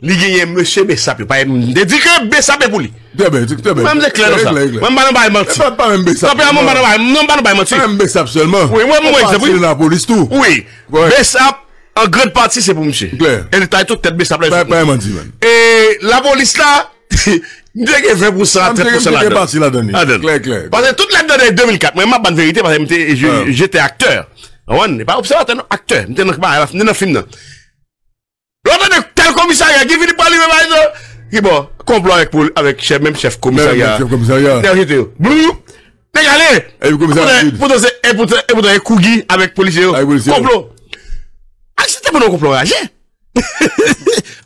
Li gagne monsieur BESAP, pas dit que BESAP pour lui. Très bien, très bien. Même clair ça. Même pas mentir. Pas même BESAP. Pas même mentir. Même BESAP seulement. Oui, moi moi exemple. La police tout. Oui. BESAP en grande partie, c'est pour monsieur. Claire. Et le taille toute tête, mais ça plaît. Et la police là, vingt pour cent, trente pour cent la donne. Claire, claire. Parce que toute la donne est deux mille quatre. Moi, je pas de vérité parce que j'étais acteur. On n'est pas observateur, non, acteur. Je n'ai pas dans le film. L'autre tel commissariat qui vient de parler, mais bon, complot avec le même chef commissariat. Chef commissariat. Regardez. Et le commissariat. Et vous avez Kougi avec policier. Complot. C'était pour nous complot réagir.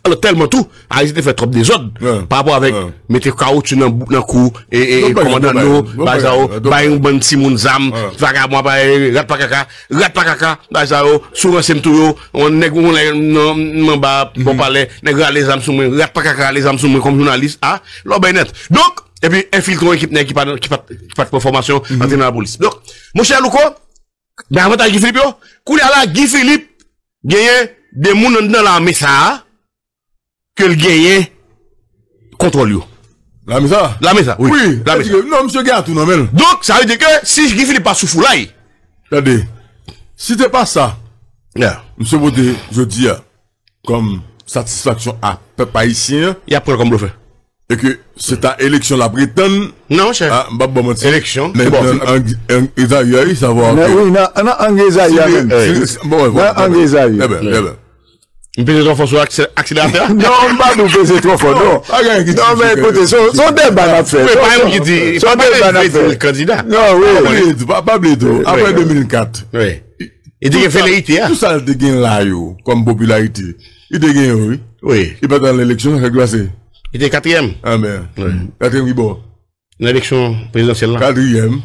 Alors, tellement tout, a été fait trop des ordres. Yeah. Par rapport avec, yeah. Mettez caoutchouc dans le cou, et, et, commandant nous, bazao, bayon bon timoun zam, vagabond, rat pa kaka, rat pa kaka, bazao, souvent c'est tout, on nèg, on est, non, bah, bon palais, nèg, les âmes sous moi, rat pa kaka, les âmes sous moi, comme journaliste, ah, l'obé net. Donc, et puis, infiltrons équipe, qui pas, qui pas, qui pas de performance, entraîner la police. Donc, mon cher Louko, d'avantage Guy Philippe, yo, coulé à la Guy Philippe, gagné des mouns dans la mesa que le gagné contrôle lui. La mesa? La mesa, oui. Oui, la mesa. Non, monsieur Gare, tout normal. Donc, ça veut dire que si Guy Philippe pas sous foulaille. Regardez, si t'es pas ça, yeah. Monsieur Baudet, je dis, comme satisfaction à peuple haïtien. Il y a pas comme le fait. Et que c'est à élection la Bretagne. Non, cher. Ah, bah, bon, élection. Mais bon, Esaïe, ça va. Oui, non, en Esaïe. Bon, voilà. En Esaïe. Eh bien, eh bien. Une petite enfant sur accélérateur. Non, pas nous peser trop fort, non. Non, mais écoutez, son débat n'a fait. Oui, pas un qui dit. Son débat n'a fait. Le candidat. Non, oui. Pas Blédo. Après deux mille quatre. Oui. Il a fait tout ça, il a là, comme popularité. Il a gagné, oui. Oui. Il va dans l'élection, il a glacé. Il était quatrième. Ah, ben. Quatrième, il bon. L'élection présidentielle là. Quatrième.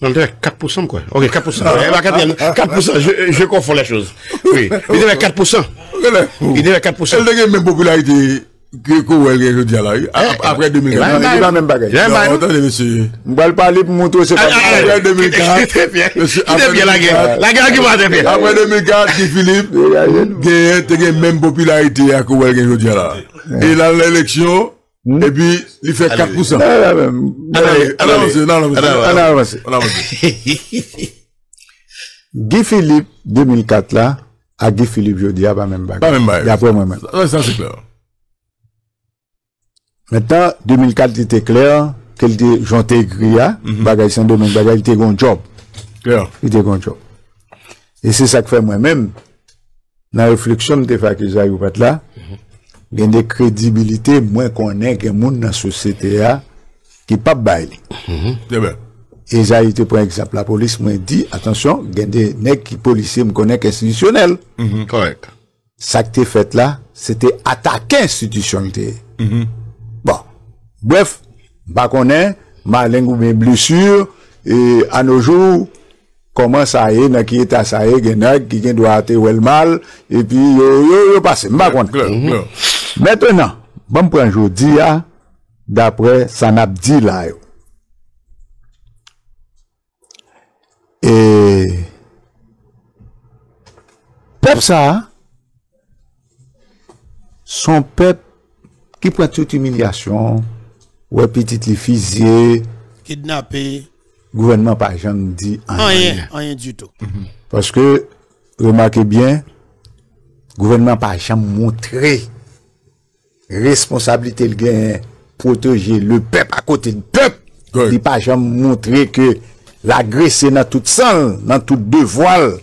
On dirait quatre pour cent, quoi. Ok, quatre pour cent. quatre pour cent, je, je confonds les choses. Oui. Il devait quatre pour cent. Il devait quatre pour cent. Elle a même popularité que je dis là. Après deux mille quatre. Il va même bagaille. Attendez, monsieur. On va parler pour montrer ce que après deux mille quatre. Très bien. La guerre. La guerre qui va très bien. Après deux mille quatre, Guy Philippe, il a même popularité à que je dis là. Et là, l'élection. Et puis, il fait quatre pour cent. Guy Philippe, deux mille quatre, là, à Guy Philippe, je dis, il n'y a pas même bague. Pas même bague. D'après moi-même. Ça, c'est clair. Maintenant, deux mille quatre, il était clair, qu'il était, j'en t'ai écrit, là, bagaille sans domaine, bagaille, il était un job. Clair. Il était un job. Et c'est ça que fait moi-même, dans la réflexion, je t'ai fait que j'aille ou pas là, il y a des crédibilités moins qu'on ait que monde dans la société qui pas bail. Et ça a été pour exemple la police m'a dit attention, il y a des nègres qui policiers me connaissent institutionnels. Correct. Ça que tu fait là, c'était attaquer institutionnalité. Bon, bref, pas qu'on ait malin ou mes blessures et à nos jours comment ça est, dans qui état ça est, il y a des qui doivent être ou mal et puis yo yo passe, pas qu'on ait. Maintenant, bon point aujourd'hui, d'après Sanabdi là. Et peuple ça, son peuple qui prend toute humiliation, ou petite les fusillés, kidnappé, gouvernement par exemple dit rien, rien du tout. Parce que remarquez bien, gouvernement par exemple montré responsabilité le gain protéger le peuple à côté du peuple. Il n'a pas jamais montré que l'agresser dans toute sang, dans tout deux voiles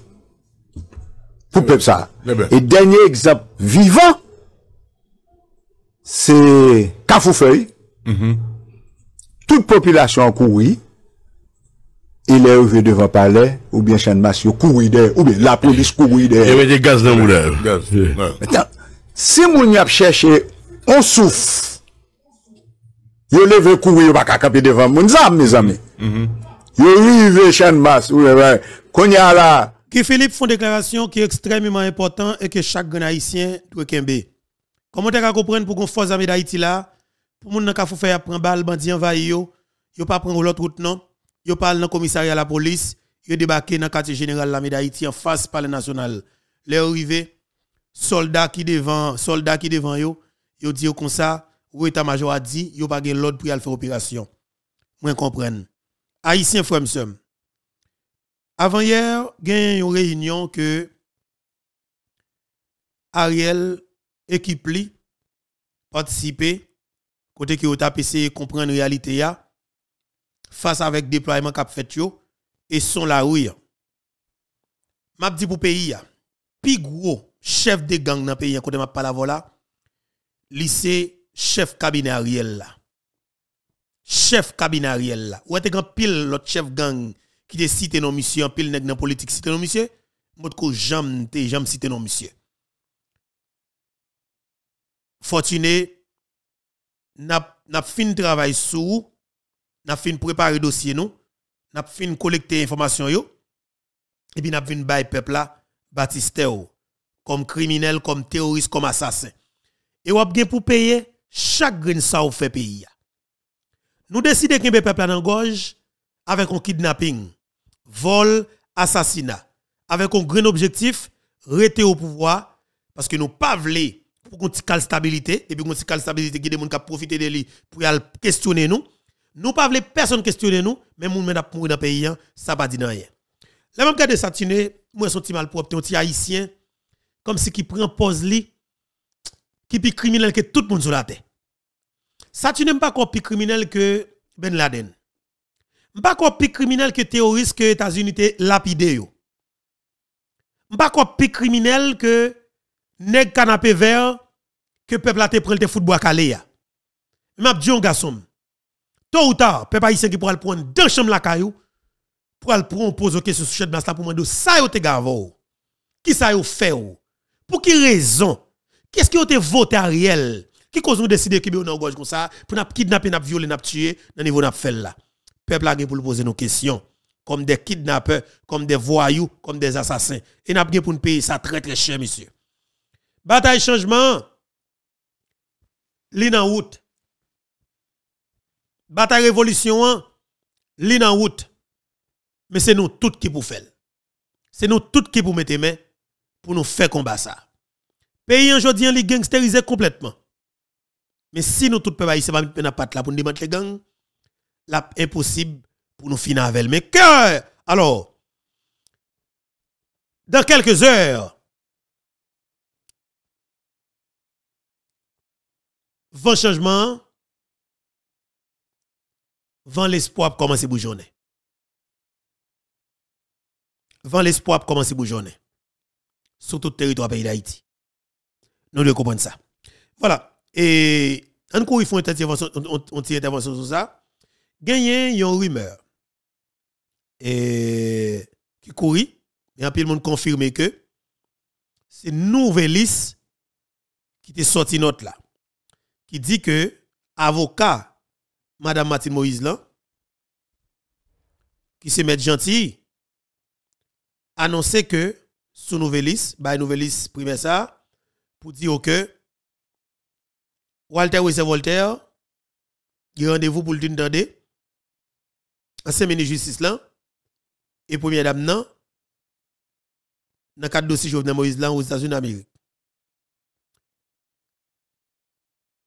pour le peuple ça. Et dernier exemple vivant, c'est Kafoufeuille. Mm-hmm. Toute population en courir, il est arrivé devant palais, ou bien Chan Massio courir derrière, ou bien la police courir derrière. Il y avait des gaz dans le moulin. Si moun y a cherché on souffle. Yo leve courir yo pas camper devant moun zam mes amis. Mhm. Yo rive Chan Mass ou konya là. Guy Philippe font déclaration qui est extrêmement important et que chaque grand haïtien doit kembe. Comment t'as comprendre pour qu'on force armée d'Haïti là pour moun nan ka fou faire prend balle bandi envahi yo, yo pas prendre l'autre route non, yo parle dans commissariat la police, yo débarquer dans quartier général l'armée d'Haïti en face palais national. Les arrivés soldats qui devant soldats qui devant yo yo dit comme ça ou état-major a dit yo pas gain l'ordre pour aller faire opération moi comprendre haïtien frère m'sem avant hier gain une réunion que Ariel équipe li participer côté qui ont essayer comprendre réalité ya face avec déploiement qu'a fait yo et sont la rue m'a dit pour pays ya pi gros chef de gang dans le pays, quand on parle de voilà, lycée chef cabinet Ariel là. Chef cabinet Ariel là. Ou est-ce pile l'autre chef gang qui est cité non monsieur, pile nèg dans politique cité non monsieur, mot ko jam te jam cité non monsieur. Fortuné n'a n'a fin travail sous, n'a fin préparer dossier nous, n'a fin collecter information yo et puis n'a fin bail peuple là Batisteo. Comme criminel, comme terroriste, comme assassin. Et vous bien pour payer chaque grain ça ou fait pays. Nous décidons qu'il y a peuple en gorge avec un kidnapping, vol, assassinat. Avec un grand objectif, rester au pouvoir parce que nous pas voulons pour qu'on ait une stabilité et puis qu'on ait une stabilité qui demande qu'à profiter de lui pour questionner nous. Nous pas voulons personne questionner nous, mais nous sommes pour dans pays, ça pas dit rien. La même cas de Satine, moi je suis mal propre, un petit haïtien comme si qui prend pause li qui pi criminel que tout le monde sur la terre. Ça tu n'aimes pas qu'on pi criminel que Ben Laden. Pas qu'on pi criminel que terroriste que États-Unis te lapide yo. Pas qu'on pi criminel que nèg canapé vert que peuple a te prend te football calé ya. M'a dit un garçon. Tôt ou tard, peuple haïtien qui pourra le prendre dans chambre la caillou pour aller pour poser une question sur chef de masse pour demander ça yo te gavo. Qui ça yo fait ou? Pour qui raison? Qu'est-ce que yo te voté Ariel? Qui cause nous décider que nous on gauche comme ça pour nous kidnapper, nous violer, nous tuer dans niveau n'a fait là. Peuple a pour poser nos questions comme des kidnappeurs, comme des voyous, comme des assassins et n'a pour nous payer ça très très cher monsieur. Bataille changement. L'in en route. Bataille révolution, l'in en route. Mais c'est nous tous qui pour faire. C'est nous tous qui pour mettre main pour nous faire combat ça. Pays aujourd'hui en li gangsterisé complètement. Mais si nous tous peuvent ici pas mettre patte là pour nous démanteler gang, là impossible pour nous finir avec. Mais que alors dans quelques heures vent changement, vent l'espoir pour commencer bouillonner. Vent l'espoir pour commencer bouillonner. Sur tout le territoire pays d'Haïti. Nous devons comprendre ça. Voilà. Et encore, il faut une intervention, une intervention sur ça. Gagné, il y a une rumeur. Et qui courit. Et un peu le monde confirme que c'est nouvelle liste qui est sortie notre là. Qui dit que avocat Madame Martine Moïse là, qui se met gentil, annonçait que sous Nouvelis, bah Nouvelis primaire ça, pour dire que Walter Wessé Voltaire, il rendez-vous pour le dinde, ancien ministre de justice là, et première dame nan, dans le cadre dossier Jovenel Moïse là aux États-Unis d'Amérique.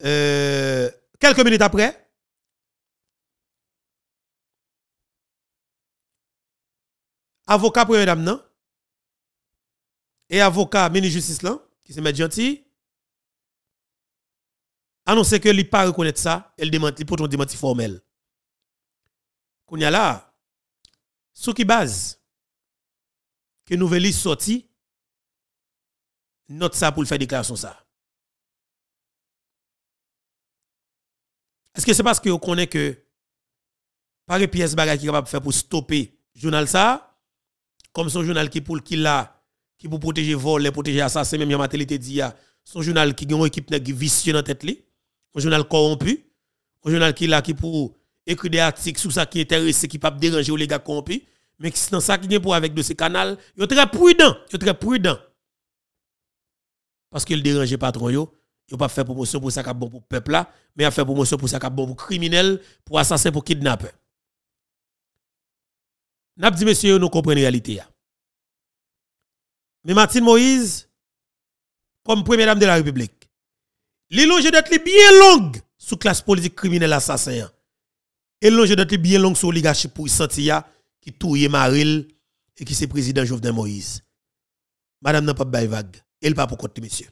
Euh, quelques minutes après, avocat premier dame nan, et avocat ministre justice là, qui se met gentil, annonce que li pas reconnaître ça, elle démenti pour ton démenti formel. Qu'on y a là, sous qui base, que nouvelle sorti, note ça pour le faire déclaration ça. Est-ce que c'est parce que vous connaissez que par les pièces bagages qui est capable de faire pour stopper le journal ça, comme son journal qui pour qui là, qui pour protéger vol, protéger assassin, même Yamatélité dit, son journal qui a une équipe qui vicieux dans la tête, un journal corrompu, un journal qui là qui pour écrire des articles sur ça qui intéresse, qui peut déranger les gars corrompus, mais qui dans ça qui vient pour avec de ces canaux, il est très prudent, il est très prudent. Parce qu'il dérange pas trop yo. Ils ne pas faire promotion pour ça qui est bon pour le peuple là, mais ils faire promotion pour ça qui est bon pour criminels, pour assassins, pour kidnappeurs. N'a dit monsieur, nous comprenons la réalité. Mais Martine Moïse, comme première dame de la République, les longes d'être bien longues sous classe politique criminelle assassin. Et les longes d'être bien longues sous l'oligarchie pour Santia qui touille Maril et qui c'est président Jovenel Moïse. Madame n'a pas de vague. Elle pas pour compter, monsieur.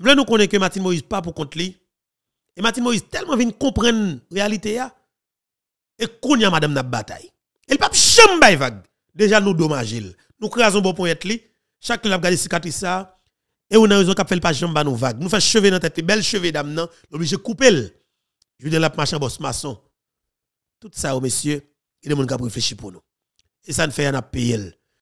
Nous nous connaissons que Martine Moïse pas pour compte lui. Et Martine Moïse tellement vient comprendre la réalité. Et qu'on y a madame la bataille. Elle pas jamais vague. Déjà nous dommager. Nous créons un bon point li. Chaque l'a gardé cicatrice ça. Et on a raison qu'a fait pas jamais nous vague. Nous fait cheveux dans tête, belle cheveux dame nan, l'obligé couper. Je dis la machin boss maçon. Tout ça au messieurs, il y a des gens qui réfléchissent pour nous. Et ça ne fait rien à payer.